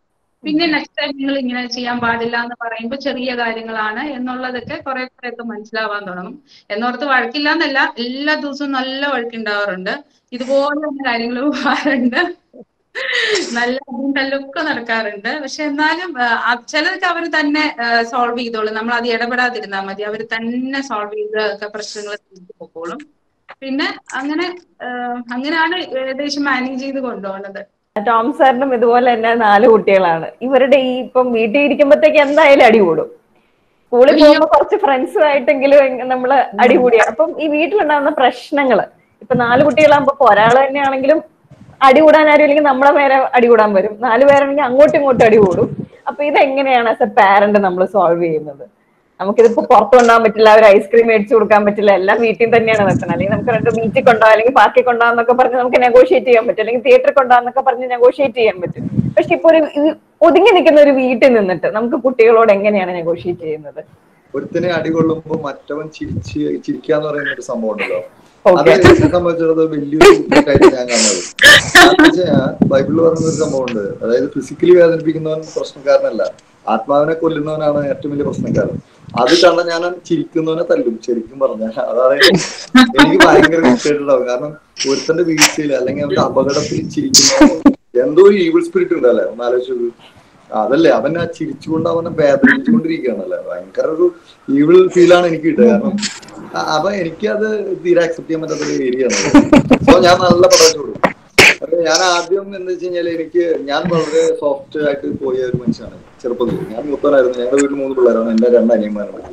പിന്നെ നെക്സ്റ്റ് ടൈം നിങ്ങൾ ഇങ്ങനെ ചെയ്യാൻ പാടില്ല എന്ന് പറയുമ്പോൾ ചെറിയ കാര്യങ്ങളാണ് എന്നുള്ളതൊക്കെ കുറേയൊക്കെ മനസ്സിലാവാൻ തുടങ്ങും എന്നോർത്ത് വഴക്കില്ലാന്നല്ല എല്ലാ ദിവസവും നല്ല വഴക്കുണ്ടാവാറുണ്ട് ഇതുപോലെ കാര്യങ്ങൾ പോകാറുണ്ട് നല്ല തല്ലൊക്കെ നടക്കാറുണ്ട് പക്ഷെ എന്നാലും ചിലർക്ക് അവർ തന്നെ സോൾവ് ചെയ്തോളും നമ്മൾ അത് ഇടപെടാതിരുന്നാൽ മതി അവർ തന്നെ സോൾവ് ചെയ്ത് ഒക്കെ പ്രശ്നങ്ങൾ പോക്കോളും പിന്നെ അങ്ങനെയാണ് ഏകദേശം മാനേജ് ചെയ്ത് കൊണ്ടുപോകുന്നത് ടോം സാറിനും ഇതുപോലെ തന്നെ 4 കുട്ടികളാണ് ഇവരുടെ ഈ ഇപ്പം വീട്ടിൽ ഇരിക്കുമ്പോഴത്തേക്ക് എന്തായാലും അടി കൂടും സ്കൂളിൽ പോകുമ്പോൾ കുറച്ച് ഫ്രണ്ട്സുമായിട്ടെങ്കിലും നമ്മള് അടികൂടിയാണ് അപ്പം ഈ വീട്ടിലുണ്ടാകുന്ന പ്രശ്നങ്ങള് ഇപ്പൊ 4 കുട്ടികളാകുമ്പോ ഒരാള് തന്നെയാണെങ്കിലും അടികൂടാൻ ആരും ഇല്ലെങ്കിൽ നമ്മളെ നേരെ അടികൂടാൻ വരും 4 പേരാണെങ്കിൽ അങ്ങോട്ടും ഇങ്ങോട്ടും അടികൂടും അപ്പൊ ഇതെങ്ങനെയാണ് ആസ് എ പാരന്റ് നമ്മൾ സോൾവ് ചെയ്യുന്നത്? നമുക്കിതിപ്പോ പുറത്തു കൊണ്ടുപോകാൻ പറ്റില്ല, ഒരു ഐസ്ക്രീം മേടിച്ചു കൊടുക്കാൻ പറ്റില്ല, എല്ലാം വീട്ടിൽ തന്നെയാണ് വെക്കണം, അല്ലെങ്കിൽ നമുക്ക് രണ്ട് ബീച്ചിൽ കൊണ്ടുപോകാം, അല്ലെങ്കിൽ പാർക്കിൽ കൊണ്ടുപോകാം എന്നൊക്കെ പറഞ്ഞ് നമുക്ക് നെഗോഷിയേറ്റ് ചെയ്യാൻ പറ്റും, അല്ലെങ്കിൽ തിയേറ്ററിൽ കൊണ്ടുപോകാം എന്നൊക്കെ പറഞ്ഞ് നെഗോഷിയേറ്റ് ചെയ്യാൻ പറ്റും. പക്ഷെ ഇപ്പൊ ഒരു ഒതുങ്ങി നിൽക്കുന്ന ഒരു വീട്ടിൽ നിന്നിട്ട് നമുക്ക് കുട്ടികളോട് എങ്ങനെയാണ് നെഗോഷിയേറ്റ് ചെയ്യുന്നത്? ഒരുത്തിനെ അടികൊള്ളുമ്പോ മറ്റവൻ ചിരിക്കാന്ന് പറയുന്ന ഒരു സംഭവം ഉണ്ടല്ലോ, അത് എന്നെ സംബന്ധിച്ചിടത്തോളം വലിയൊരു ബുദ്ധിമുട്ടായിട്ട് ഞാൻ കാണുന്നത്. ബൈബിളിൽ പറയുന്ന ഒരു സംഭവം ഉണ്ട്, അതായത് ഫിസിക്കലി വേദനിപ്പിക്കുന്നവൻ പ്രശ്നക്കാരനല്ല, ആത്മാവിനെ കൊല്ലുന്നവനാണ് ഏറ്റവും വലിയ പ്രശ്നക്കാരൻ. അത് കണ്ട ഞാൻ ചിരിക്കുന്നവനെ തല്ലും ശരിക്കും പറഞ്ഞാൽ. അതായത് എനിക്ക് ഭയങ്കര വിഷയമുണ്ടാവും, കാരണം ഒരുത്തന്റെ വീഴ്ചയിൽ അല്ലെങ്കിൽ അവന്റെ അപകടത്തിൽ ചിരിക്കുന്ന എന്തോ ഒരു ഈവിൾ സ്പിരിറ്റ് ഉണ്ടല്ലേ, ഒന്നാലോചിച്ചു. അതല്ലേ അവനെ ചിരിച്ചുകൊണ്ട് അവനെ വേദനിപ്പിച്ചുകൊണ്ടിരിക്കുകയാണല്ലേ, ഭയങ്കര ഒരു ഈവിൾ ഫീലാണ് എനിക്ക് കിട്ടുക. കാരണം അപ്പൊ എനിക്കത് തീരെ അക്സെപ്റ്റ് ചെയ്യാൻ പറ്റാത്ത ഒരു ഏരിയ ആണ്. സോ ഞാൻ നല്ല പ്രദേശം കൊടുക്കും. അപ്പൊ ഞാൻ ആദ്യം എന്താ വെച്ച് കഴിഞ്ഞാൽ ഞാൻ വളരെ സോഫ്റ്റ് ആയിട്ട് പോയ ഒരു മനുഷ്യനാണ് ചെറുപ്പത്തിൽ. ഞാൻ മൂപ്പനായിരുന്നു, ഞങ്ങളുടെ വീട്ടിൽ 3 പിള്ളേരാണ്, എന്റെ 2 അനിയന്മാരാണ്.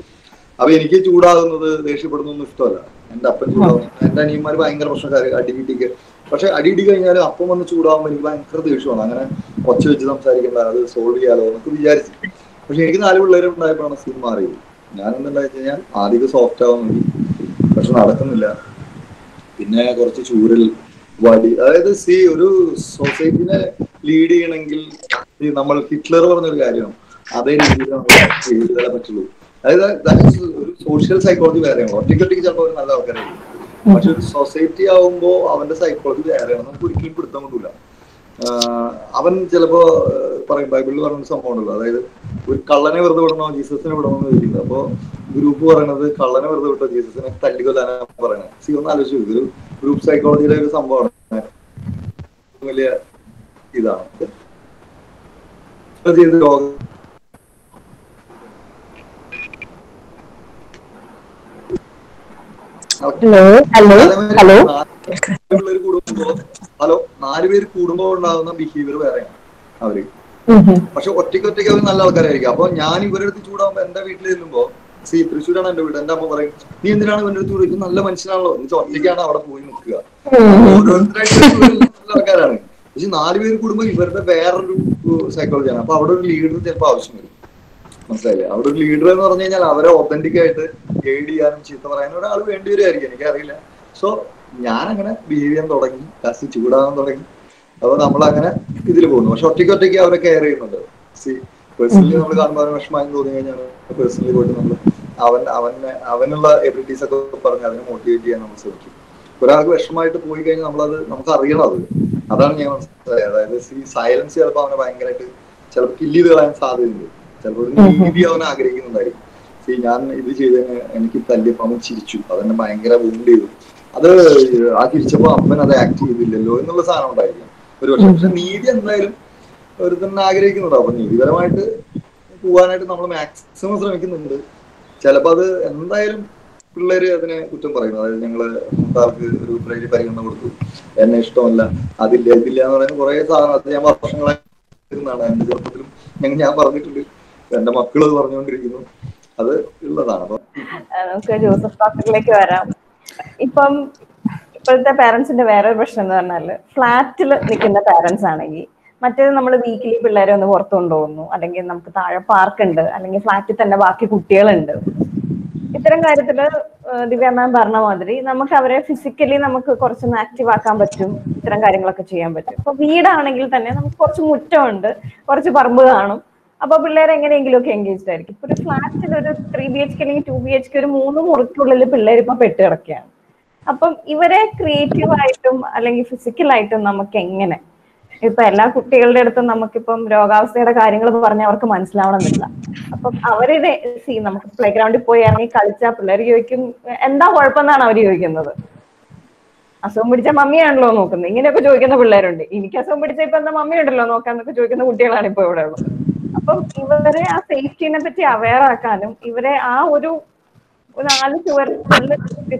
അപ്പൊ എനിക്ക് ചൂടാകുന്നത് ദേഷ്യപ്പെടുന്നൊന്നും ഇഷ്ടമല്ല. എന്റെ അപ്പൻ ചൂടാകുന്നു, എന്റെ അനിയന്മാർ ഭയങ്കര പ്രശ്നക്കാർ, അടികിട്ടിക്ക്. പക്ഷെ അടിയിടി കഴിഞ്ഞാൽ അപ്പം വന്ന് ചൂടാകുമ്പോൾ എനിക്ക് ഭയങ്കര ദേഷ്യമാണ്. അങ്ങനെ ഒച്ച വെച്ച് സംസാരിക്കണ്ട, അത് സോൾവ് ചെയ്യാലോ എന്നൊക്കെ വിചാരിച്ചു. പക്ഷെ എനിക്ക് 4 പിള്ളേരുണ്ടായപ്പോഴാണ് സീൻ മാറിയത്. ഞാനെന്താണെന്ന് വെച്ച് കഴിഞ്ഞാൽ ആദ്യം സോഫ്റ്റ് ആവാൻ നോക്കി, പക്ഷെ നടക്കുന്നില്ല. പിന്നെ കുറച്ച് ചൂരൽ വടി, അതായത് ഒരു സൊസൈറ്റിനെ ലീഡ് ചെയ്യണമെങ്കിൽ നമ്മൾ ഹിറ്റ്ലർ പറഞ്ഞൊരു കാര്യമാണ്, അതേ രീതിയിൽ നമുക്ക് പറ്റുള്ളൂ. അതായത് ഒരു സോഷ്യൽ സൈക്കോളജി വേറെയാണ്, ഒറ്റയ്ക്കൊറ്റയ്ക്ക് ചിലപ്പോൾ ഒരു നല്ല ആൾക്കാരായിരിക്കും, പക്ഷെ ഒരു സൊസൈറ്റി ആവുമ്പോൾ അവന്റെ സൈക്കോളജി വേറെയാണ്, നമുക്ക് ഒരിക്കലും പിടുത്തം കൊണ്ടില്ല. അവൻ ചിലപ്പോ പറയും, ബൈബിളിൽ പറയുന്ന സംഭവം ഉണ്ടല്ലോ, അതായത് ഒരു കള്ളനെ വെറുതെ വിടണോ ജീസസിനെ വിടണോ എന്ന് ചോദിക്കുന്നത്. അപ്പോ ഗ്രൂപ്പ് പറയണത് കള്ളനെ വെറുതെ വിട്ടോ ജീസസിനെ തല്ലിക്കൊല്ലാനാണ് പറയണത്. ഒന്ന് ആലോചിച്ചു, ഒരു ഗ്രൂപ്പ് സൈക്കോളജിയിലെ ഒരു സംഭവമാണ്, വലിയ ഇതാണ്. ഹലോ 4 പേര് കൂടുമ്പോ ഉണ്ടാകുന്ന ബിഹേവിയർ വേറെയാണ് അവര്, പക്ഷെ ഒറ്റയ്ക്കൊറ്റയ്ക്ക് അവർ നല്ല ആൾക്കാരായിരിക്കും. അപ്പൊ ഞാൻ ഇവരുടെ അടുത്ത് ചൂടാകുമ്പോ എന്റെ വീട്ടിൽ ചെല്ലുമ്പോ, തൃശ്ശൂരാണ് എന്റെ വീട്, എന്റെ അമ്മ പറയും നീ എന്തിനാണ് ഇവന്റെ അടുത്ത് ചൂട്, നല്ല മനുഷ്യനാണല്ലോ, എന്നിട്ട് ഒറ്റയ്ക്കാണ് അവിടെ പോയി നിൽക്കുക. ഓരോരുത്തരായിട്ട് നല്ല ആൾക്കാരാണ്, പക്ഷെ 4 പേര് കൂടുമ്പോ ഇവരുടെ വേറൊരു സൈക്കോളജിയാണ്. അപ്പൊ അവിടെ ഒരു ലീഡർ ചിലപ്പോൾ ആവശ്യം വരും, മനസ്സിലായില്ലേ? അവിടെ ഒരു ലീഡർ എന്ന് പറഞ്ഞു കഴിഞ്ഞാൽ അവരെ ഒതന്റിക് ആയിട്ട് ഗൈഡ് ചെയ്യാനും ചീത്ത പറയാനും ഒരാൾ വേണ്ടി വരുമായിരിക്കും, എനിക്കറിയില്ല. സോ ഞാനങ്ങനെ ബിഹേവ് ചെയ്യാൻ തുടങ്ങി, കസി ചൂടാകാൻ തുടങ്ങി. അപ്പൊ നമ്മളങ്ങനെ ഇതിൽ പോകുന്നു, പക്ഷെ ഒറ്റയ്ക്കൊറ്റയ്ക്ക് അവരെ കെയർ ചെയ്യുന്നുണ്ട്. പേഴ്സണലി നമ്മൾ കാണുമ്പോൾ വിഷമമായി തോന്നി കഴിഞ്ഞാൽ പേഴ്സണലി പോയിട്ട് നമ്മൾ അവനുള്ള എബിലിറ്റീസ് ഒക്കെ പറഞ്ഞ് അതിനെ മോട്ടിവേറ്റ് ചെയ്യാൻ നമ്മൾ ശ്രമിക്കും. ഒരാൾക്ക് വിഷമമായിട്ട് പോയി കഴിഞ്ഞാൽ നമ്മളത് നമുക്ക് അറിയണം. അതാണ് ഞാൻ മനസ്സിലായത്. അതായത് സൈലൻസ് ചിലപ്പോൾ അവനെ ഭയങ്കരമായിട്ട് ചിലപ്പോൾ കില്ല് ചെയ്ത് കളയാൻ സാധ്യതയുണ്ട്, ചിലപ്പോൾ ഒരു നീതി അവനെ ആഗ്രഹിക്കുന്നുണ്ടായിരിക്കും. ഞാൻ ഇത് ചെയ്തതിന് എനിക്ക് തല്ലിയപ്പോൾ അവൻ ചിരിച്ചു, അതെന്നെ ഭയങ്കര വൗണ്ട് ചെയ്തു, അത് ആ ചിരിച്ചപ്പോൾ അപ്പൻ അത് ആക്ട് ചെയ്തില്ലല്ലോ എന്നുള്ള സാധനം ഉണ്ടായിരിക്കും ഒരു പക്ഷേ. പക്ഷെ നീതി എന്തായാലും ഒരു തന്നെ ആഗ്രഹിക്കുന്നുണ്ടോ. അപ്പൊ നീതിപരമായിട്ട് പോകാനായിട്ട് നമ്മൾ മാക്സിമം ശ്രമിക്കുന്നുണ്ട്. ചിലപ്പോൾ അത് എന്തായാലും പിള്ളേര് അതിനെ കുറ്റം പറയുന്നു. അതായത് ഞങ്ങള് ആൾക്ക് ഒരു പിള്ളേര് പരിഗണന കൊടുത്തു, എന്നെ ഇഷ്ടമല്ല, അതില്ല ഇതില്ല എന്ന് പറയുന്നത് കുറെ സാധനം. അത് ഞാൻ വർഷങ്ങളായിട്ടാണ് എന്റെ ചെറുപ്പത്തിലും ഞാൻ പറഞ്ഞിട്ടുണ്ട്, എന്റെ മക്കളത് പറഞ്ഞുകൊണ്ടിരിക്കുന്നു, അത് ഉള്ളതാണ്. അപ്പൊ നമുക്ക് ജോസഫ് ഡോക്ടറിലേക്ക് വരാം. ഇപ്പോഴത്തെ പാരന്റ്സിന്റെ വേറൊരു പ്രശ്നം എന്ന് പറഞ്ഞാല്, ഫ്ലാറ്റിൽ നിൽക്കുന്ന പാരന്റ്സ് ആണെങ്കിൽ മറ്റേത് നമ്മൾ വീക്കിലി പിള്ളേരെ ഒന്ന് പുറത്തു കൊണ്ടുപോകുന്നു, അല്ലെങ്കിൽ നമുക്ക് താഴെ പാർക്ക് ഉണ്ട്, അല്ലെങ്കിൽ ഫ്ലാറ്റിൽ തന്നെ ബാക്കി കുട്ടികളുണ്ട്. ഇത്തരം കാര്യത്തില് ദിവ്യ മാം പറഞ്ഞ മാതിരി നമുക്ക് അവരെ ഫിസിക്കലി നമുക്ക് കുറച്ചൊന്ന് ആക്റ്റീവ് ആക്കാൻ പറ്റും, ഇത്തരം കാര്യങ്ങളൊക്കെ ചെയ്യാൻ പറ്റും. അപ്പൊ വീടാണെങ്കിൽ തന്നെ നമുക്ക് കുറച്ച് മുറ്റമുണ്ട്, കുറച്ച് പറമ്പ് കാണും, അപ്പൊ പിള്ളേർ എങ്ങനെയെങ്കിലും ഒക്കെ എൻഗേജ്ഡ് ആയിരിക്കും. ഇപ്പൊ ഒരു ഫ്ലാറ്റിൽ ഒരു 3 BHK അല്ലെങ്കിൽ 2 BHK ഒരു 3 മുറിക്കുള്ളിൽ പിള്ളേർ ഇപ്പൊ പെട്ട് കിടക്കുകയാണ്. അപ്പം ഇവരെ ക്രിയേറ്റീവായിട്ടും അല്ലെങ്കിൽ ഫിസിക്കലായിട്ടും നമുക്ക് എങ്ങനെ, ഇപ്പൊ എല്ലാ കുട്ടികളുടെ അടുത്തും നമുക്കിപ്പം രോഗാവസ്ഥയുടെ കാര്യങ്ങൾ പറഞ്ഞാൽ അവർക്ക് മനസ്സിലാവണമെന്നില്ല. അപ്പം അവരുടെ നമുക്ക് പ്ലേ ഗ്രൗണ്ടിൽ പോയി ഇറങ്ങി കളിച്ചാൽ പിള്ളേർ ചോദിക്കും എന്താ കുഴപ്പമെന്നാണ് അവര് ചോദിക്കുന്നത്. അസുഖം പിടിച്ച മമ്മിയാണല്ലോ നോക്കുന്നത്, ഇങ്ങനെയൊക്കെ ചോദിക്കുന്ന പിള്ളേരുണ്ട്. എനിക്ക് അസുഖം പിടിച്ച ഇപ്പൊ എന്താ മമ്മി ഉണ്ടല്ലോ നോക്കാന്നൊക്കെ ചോദിക്കുന്ന കുട്ടികളാണ് ഇപ്പൊ ഇവിടെ ഉള്ളത്. അപ്പം ഇവരെ ആ സേഫ്റ്റിനെ പറ്റി അവെയർ ആക്കാനും ഇവരെ ആ ഒരു 4 ചുവരിൽ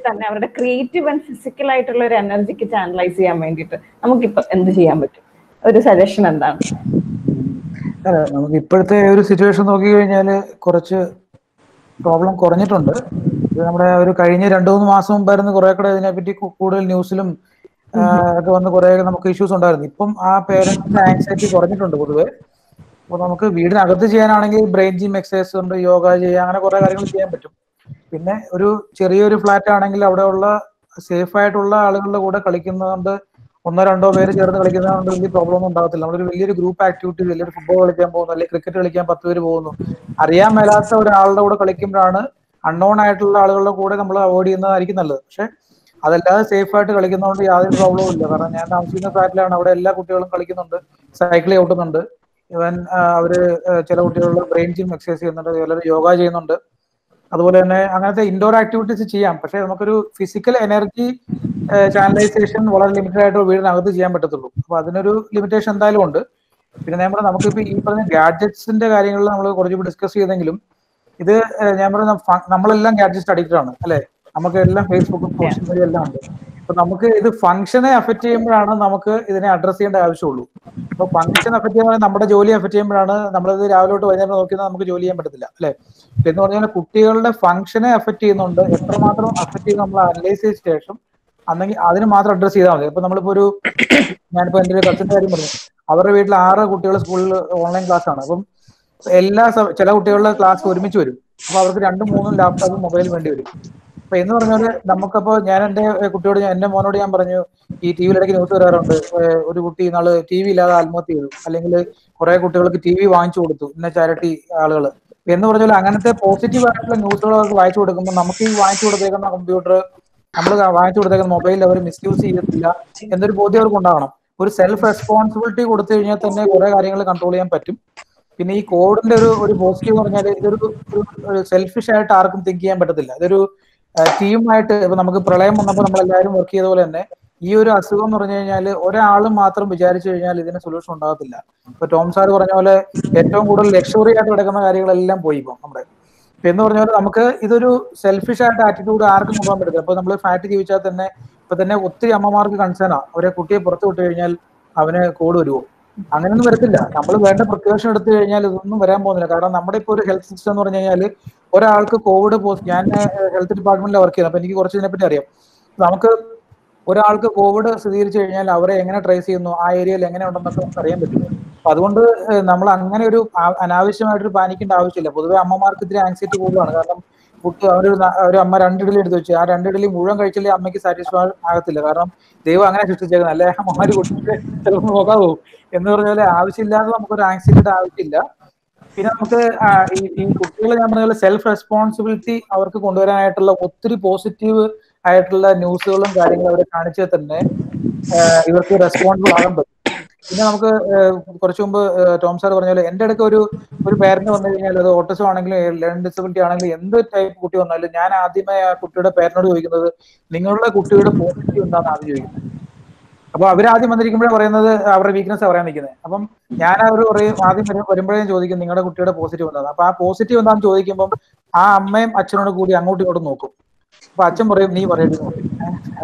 തന്നെ അവരുടെ ക്രിയേറ്റീവ് ആൻഡ് ഫിസിക്കൽ ആയിട്ടുള്ള ഒരു എനർജിക്ക് ചാനലൈസ് ചെയ്യാൻ വേണ്ടിയിട്ട് നമുക്കിപ്പൊ എന്ത് ചെയ്യാൻ പറ്റും? ഒരു സജഷൻ എന്താണ്? നമുക്ക് ഇപ്പോഴത്തെ ഒരു സിറ്റുവേഷൻ നോക്കിക്കഴിഞ്ഞാല് കുറച്ച് പ്രോബ്ലം കുറഞ്ഞിട്ടുണ്ട്. നമ്മുടെ ഒരു കഴിഞ്ഞ 2-3 മാസം മുമ്പായിരുന്നു കുറെ കൂടെ ഇതിനെപ്പറ്റി കൂടുതൽ ന്യൂസിലും ഒക്കെ വന്ന് കുറെ നമുക്ക് ഇഷ്യൂസ് ഉണ്ടായിരുന്നു. ഇപ്പം ആ പേരന്റ്സിന്റെ ആൻസൈറ്റി കുറഞ്ഞിട്ടുണ്ട് പൊതുവെ. അപ്പോൾ നമുക്ക് വീടിനകത്ത് ചെയ്യാനാണെങ്കിൽ ബ്രെയിൻ ജിം എക്സസൈസ് ഉണ്ട്, യോഗ ചെയ്യുക, അങ്ങനെ കുറേ കാര്യങ്ങൾ ചെയ്യാൻ പറ്റും. പിന്നെ ഒരു ചെറിയൊരു ഫ്ലാറ്റ് ആണെങ്കിൽ അവിടെയുള്ള സേഫ് ആയിട്ടുള്ള ആളുകളുടെ കൂടെ കളിക്കുന്നതുകൊണ്ട് ഒന്നോ രണ്ടോ പേര് ചേർന്ന് കളിക്കുന്നതുകൊണ്ട് വലിയ പ്രോബ്ലം ഒന്നും ഉണ്ടാകത്തില്ല. നമ്മളൊരു വലിയൊരു ഗ്രൂപ്പ് ആക്ടിവിറ്റി, വലിയൊരു ഫുട്ബോൾ കളിക്കാൻ പോകുന്നു, അല്ലെങ്കിൽ ക്രിക്കറ്റ് കളിക്കാൻ 10 പേര് പോകുന്നു, അറിയാൻ മേലാത്ത ഒരാളുടെ കൂടെ കളിക്കുമ്പോഴാണ് അൺനോൺ ആയിട്ടുള്ള ആളുകളുടെ കൂടെ നമ്മൾ അവോയ്ഡ് ചെയ്യുന്നതായിരിക്കും നല്ലത്. പക്ഷെ അതല്ലാതെ സേഫായിട്ട് കളിക്കുന്നതുകൊണ്ട് യാതൊരു പ്രോബ്ലവും ഇല്ല. കാരണം ഞാൻ താമസിക്കുന്ന ഫ്ലാറ്റിലാണ്, അവിടെ എല്ലാ കുട്ടികളും കളിക്കുന്നുണ്ട്, സൈക്കിൾ ഓട്ടുന്നുണ്ട്, ഇവൻ അവര് ചില കുട്ടികൾ ബ്രെയിൻ ജിം എക്സസൈസ് ചെയ്യുന്നുണ്ട്, ചിലർ യോഗ ചെയ്യുന്നുണ്ട്. അതുപോലെ തന്നെ അങ്ങനത്തെ ഇൻഡോർ ആക്ടിവിറ്റീസ് ചെയ്യാം. പക്ഷെ നമുക്കൊരു ഫിസിക്കൽ എനർജി ചാനലൈസേഷൻ വളരെ ലിമിറ്റഡ് ആയിട്ട് വീടിനകത്ത് ചെയ്യാൻ പറ്റത്തുള്ളൂ. അപ്പൊ അതിനൊരു ലിമിറ്റേഷൻ എന്തായാലും ഉണ്ട്. പിന്നെ ഞാൻ പറഞ്ഞ നമുക്കിപ്പോ ഈ പറഞ്ഞ ഗാഡ്ജറ്റ്സിന്റെ കാര്യങ്ങളിൽ നമ്മൾ കുറച്ചുകൂടി ഡിസ്കസ് ചെയ്തെങ്കിലും ഇത് ഞാൻ പറഞ്ഞ നമ്മളെല്ലാം ഗാഡ്ജറ്റ്സ് അഡിക്റ്റഡ് ആണ് അല്ലെ, നമുക്ക് എല്ലാം ഫേസ്ബുക്കും സോഷ്യൽ മീഡിയ എല്ലാം ഉണ്ട്. അപ്പൊ നമുക്ക് ഇത് ഫംഗ്ഷനെ അഫക്ട് ചെയ്യുമ്പോഴാണ് നമുക്ക് ഇതിനെ അഡ്രസ് ചെയ്യേണ്ട ആവശ്യമുള്ളൂ. അപ്പൊ ഫംഗ്ഷൻ അഫക്ട് ചെയ്യുമ്പോൾ നമ്മുടെ ജോലി അഫക്ട് ചെയ്യുമ്പോഴാണ് നമ്മളിത് രാവിലെ തൊട്ട് വൈകുന്നേരം നോക്കിയാൽ നമുക്ക് ജോലി ചെയ്യാൻ പറ്റത്തില്ല അല്ലെ. എന്ന് പറഞ്ഞാൽ കുട്ടികളുടെ ഫംഗ്ഷനെ അഫക്ട് ചെയ്യുന്നുണ്ട്. എത്രമാത്രം അഫക്ട് ചെയ്ത് നമ്മൾ അനലൈസ് ചെയ്ത ശേഷം അന്നെങ്കിൽ അതിന് മാത്രം അഡ്രസ് ചെയ്താൽ മതി. ഇപ്പൊ നമ്മളിപ്പോ ഒരു ഞാനിപ്പോ എന്റെ ഒരു കസിന്റെ കാര്യം പറഞ്ഞു, അവരുടെ വീട്ടിൽ 6 കുട്ടികൾ സ്കൂളിൽ ഓൺലൈൻ ക്ലാസ് ആണ്. അപ്പം എല്ലാ ചില കുട്ടികളുടെ ക്ലാസ് ഒരുമിച്ച് വരും. അപ്പൊ അവർക്ക് 2-3 ലാപ്ടോപ്പും മൊബൈലും വേണ്ടി വരും. അപ്പൊ എന്ന് പറഞ്ഞാല് നമുക്കപ്പോ ഞാൻ എന്റെ കുട്ടിയോട്, എന്റെ മോനോട് ഞാൻ പറഞ്ഞു, ഈ ടി വിയിലിടയ്ക്ക് ന്യൂസ് വരാറുണ്ട്, ഒരു കുട്ടി നാള് ടി വി ഇല്ലാതെ ആത്മഹത്യ ചെയ്തു, അല്ലെങ്കിൽ കുറെ കുട്ടികൾക്ക് ടി വി വാങ്ങിച്ചു കൊടുത്തു ഇന്ന ചാരിറ്റി ആളുകൾ എന്ന് പറഞ്ഞാൽ അങ്ങനത്തെ പോസിറ്റീവ് ആയിട്ടുള്ള ന്യൂസുകൾ അവർക്ക് വായിച്ചു കൊടുക്കുമ്പോൾ നമുക്ക് ഈ വാങ്ങിച്ചു കൊടുത്തേക്കുന്ന കമ്പ്യൂട്ടർ, നമ്മൾ വാങ്ങിച്ചു കൊടുത്തേക്കുന്ന മൊബൈൽ അവർ മിസ്യൂസ് ചെയ്യത്തില്ല എന്നൊരു ബോധ്യം അവർക്ക് ഉണ്ടാവണം. ഒരു സെൽഫ് റെസ്പോൺസിബിലിറ്റി കൊടുത്തു കഴിഞ്ഞാൽ തന്നെ കുറെ കാര്യങ്ങൾ കൺട്രോൾ ചെയ്യാൻ പറ്റും. പിന്നെ ഈ കോവിഡിന്റെ ഒരു പോസിറ്റീവ് എന്ന് പറഞ്ഞാൽ ഇതൊരു സെൽഫിഷ് ആയിട്ട് ആർക്കും തിങ്ക് ചെയ്യാൻ പറ്റത്തില്ല. ഇതൊരു ടീമായിട്ട് ഇപ്പൊ നമുക്ക് പ്രളയം വന്നപ്പോൾ നമ്മളെല്ലാവരും വർക്ക് ചെയ്ത പോലെ തന്നെ ഈ ഒരു അസുഖം എന്ന് പറഞ്ഞു കഴിഞ്ഞാൽ ഒരാൾ മാത്രം വിചാരിച്ചു കഴിഞ്ഞാൽ ഇതിന് സൊല്യൂഷൻ ഉണ്ടാകത്തില്ല. ഇപ്പൊ ടോം സാർ പറഞ്ഞ പോലെ ഏറ്റവും കൂടുതൽ ലക്ഷറി ആയിട്ട് കിടക്കുന്ന കാര്യങ്ങളെല്ലാം പോയി ഇപ്പം നമ്മുടെ എന്ന് പറഞ്ഞ പോലെ നമുക്ക് ഇതൊരു സെൽഫിഷ് ആയിട്ട് ആറ്റിറ്റ്യൂഡ് ആർക്കും പോകാൻ പറ്റില്ല. അപ്പൊ നമ്മൾ ഫാറ്റ് ജീവിച്ചാൽ തന്നെ ഇപ്പൊ തന്നെ ഒത്തിരി അമ്മമാർക്ക് കൺസേണാ, അവരെ കുട്ടിയെ പുറത്തു വിട്ടു കഴിഞ്ഞാൽ അവന് കോവിഡ് വരുമോ? അങ്ങനെയൊന്നും വരത്തില്ല. നമ്മൾ വേണ്ട പ്രിക്കോഷൻ എടുത്തു കഴിഞ്ഞാൽ ഇതൊന്നും വരാൻ പോകുന്നില്ല. കാരണം നമ്മുടെ ഇപ്പോൾ ഒരു ഹെൽത്ത് സിസ്റ്റം എന്ന് പറഞ്ഞു കഴിഞ്ഞാൽ ഒരാൾക്ക് കോവിഡ് ഞാൻ ഹെൽത്ത് ഡിപ്പാർട്ട്മെന്റിൽ വർക്ക് ചെയ്യുന്നത്, അപ്പൊ എനിക്ക് കുറച്ച് ഇതിനെപ്പറ്റി അറിയാം. നമുക്ക് ഒരാൾക്ക് കോവിഡ് സ്ഥിരീകരിച്ചു കഴിഞ്ഞാൽ അവരെ എങ്ങനെ ട്രേസ് ചെയ്യുന്നു, ആ ഏരിയയിൽ എങ്ങനെ ഉണ്ടെന്നൊക്കെ നമുക്ക് അറിയാൻ പറ്റും. അപ്പൊ അതുകൊണ്ട് നമ്മൾ അങ്ങനെ ഒരു അനാവശ്യമായിട്ടൊരു പാനിക്കേണ്ട ആവശ്യമില്ല. പൊതുവെ അമ്മമാർക്ക് ഇത്തിരി ആൻസൈറ്റി കൂടുതലാണ്. കാരണം കുട്ടി ഒരു അമ്മ 2 ഇഡലി എടുത്ത് വെച്ചു, ആ 2 ഇഡലി മുഴുവൻ കഴിച്ചില്ലേ അമ്മയ്ക്ക് സാറ്റിസ്ഫൈ ആകത്തില്ല. കാരണം ദൈവം അങ്ങനെ സൃഷ്ടിച്ചേക്കുന്നത്, അല്ലെ അമ്മമാര് കുട്ടിയെ ചിലപ്പോൾ നോക്കാവൂ എന്ന് പറഞ്ഞാൽ ആവശ്യമില്ലാതെ നമുക്കൊരു ആൻസൈറ്റിയുടെ ആവശ്യമില്ല. പിന്നെ നമുക്ക് ഈ കുട്ടികൾ ഞാൻ പറഞ്ഞ സെൽഫ് റെസ്പോൺസിബിലിറ്റി അവർക്ക് കൊണ്ടുവരാനായിട്ടുള്ള ഒത്തിരി പോസിറ്റീവ് ആയിട്ടുള്ള ന്യൂസുകളും കാര്യങ്ങളും അവരെ കാണിച്ചാൽ തന്നെ ഇവർക്ക് റെസ്പോൺസിബിൾ ആകാൻ പറ്റും. പിന്നെ നമുക്ക് കുറച്ചു മുമ്പ് ടോം സാർ പറഞ്ഞ പോലെ എൻ്റെ അടുത്ത് ഒരു പേരന്റ് വന്നു കഴിഞ്ഞാൽ അത് ഓട്ടിസം ആണെങ്കിലും ലേണിംഗ് ഡിസബിലിറ്റി ആണെങ്കിലും എന്ത് ടൈപ്പ് കുട്ടി വന്നാലും ഞാൻ ആദ്യമേ ആ കുട്ടിയുടെ പേരനോട് ചോദിക്കുന്നത് നിങ്ങളുടെ കുട്ടിയുടെ പോസിറ്റീവ് എന്താണെന്ന് ആദ്യം ചോദിക്കുന്നത്. അപ്പൊ അവരാദ്യം വന്നിരിക്കുമ്പോഴേ പറയുന്നത് അവരുടെ വീക്ക്നെസ് പറയാൻ നിൽക്കുന്നത്. അപ്പം ഞാൻ അവർ പറയും ആദ്യം വരുമ്പോഴേ ചോദിക്കും നിങ്ങളുടെ കുട്ടിയുടെ പോസിറ്റീവ് എന്താണ്. അപ്പൊ ആ പോസിറ്റീവ് എന്താണെന്ന് ചോദിക്കുമ്പം ആ അമ്മയും അച്ഛനോട് കൂടി അങ്ങോട്ടും ഇങ്ങോട്ടും നോക്കും. അപ്പൊ അച്ഛൻ പറയും നീ പറയുന്നത്,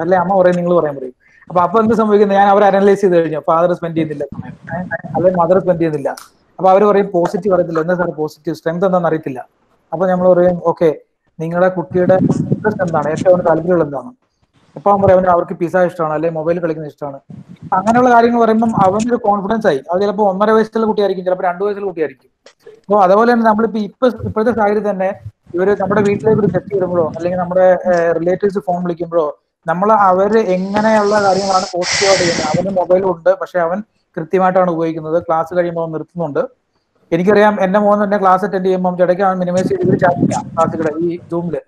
അല്ലെ അമ്മ പറയും നിങ്ങൾ പറയാൻ പറയും. അപ്പൊ എന്ത് സംഭവിക്കുന്നത്, ഞാൻ അവർ അനലൈസ് ചെയ്ത് കഴിഞ്ഞു, ഫാദർ സ്പെൻഡ് ചെയ്യുന്നില്ല അല്ലെങ്കിൽ മദർ സ്പെൻഡ് ചെയ്യുന്നില്ല. അപ്പൊ അവർ പറയും പോസിറ്റീവ് അറിയത്തില്ല, എന്താ സാർ പോസിറ്റീവ് സ്ട്രെങ്ത് എന്താണെന്ന് അറിയത്തില്ല. അപ്പൊ നമ്മൾ പറയും ഓക്കെ നിങ്ങളുടെ കുട്ടിയുടെ ഇൻട്രസ്റ്റ് എന്താണ്, ഏറ്റവും താല്പര്യമുള്ള എന്താണ്. ഇപ്പൊ പറയാം അവന് അവർക്ക് പിസ ഇഷ്ടമാണ്, അല്ലെങ്കിൽ മൊബൈൽ കളിക്കുന്നത് ഇഷ്ടമാണ്. അങ്ങനെയുള്ള കാര്യങ്ങൾ പറയുമ്പോൾ അവനൊരു കോൺഫിഡൻസ് ആയി. അത് ചിലപ്പോൾ 1.5 വയസ്സുള്ള കുട്ടിയായിരിക്കും, ചിലപ്പോൾ 2 വയസ്സുള്ള കുട്ടിയായിരിക്കും. അപ്പൊ അതുപോലെ തന്നെ നമ്മളിപ്പോ ഇപ്പോഴത്തെ സാഹചര്യം തന്നെ ഇവര് നമ്മുടെ വീട്ടിലേക്ക് ഒരു തെറ്റ് വരുമ്പോഴോ അല്ലെങ്കിൽ നമ്മുടെ റിലേറ്റീവ്സ് ഫോൺ വിളിക്കുമ്പോഴോ നമ്മൾ അവര് എങ്ങനെയുള്ള കാര്യങ്ങളാണ് പോസിറ്റീവായിട്ട് ചെയ്യുന്നത്. അവന് മൊബൈലുണ്ട്, പക്ഷെ അവൻ കൃത്യമായിട്ടാണ് ഉപയോഗിക്കുന്നത്, ക്ലാസ് കഴിയുമ്പോൾ അവൻ നിർത്തുന്നുണ്ട്. എനിക്കറിയാം എന്റെ മോൻ തന്നെ ക്ലാസ് അറ്റൻഡ് ചെയ്യുമ്പോൾ ഇടയ്ക്ക് അവൻ മിനിമൈസ് ചെയ്ത് ചാറ്റിക്കാം ക്ലാസ്സുകളെ ഈ സൂമില്.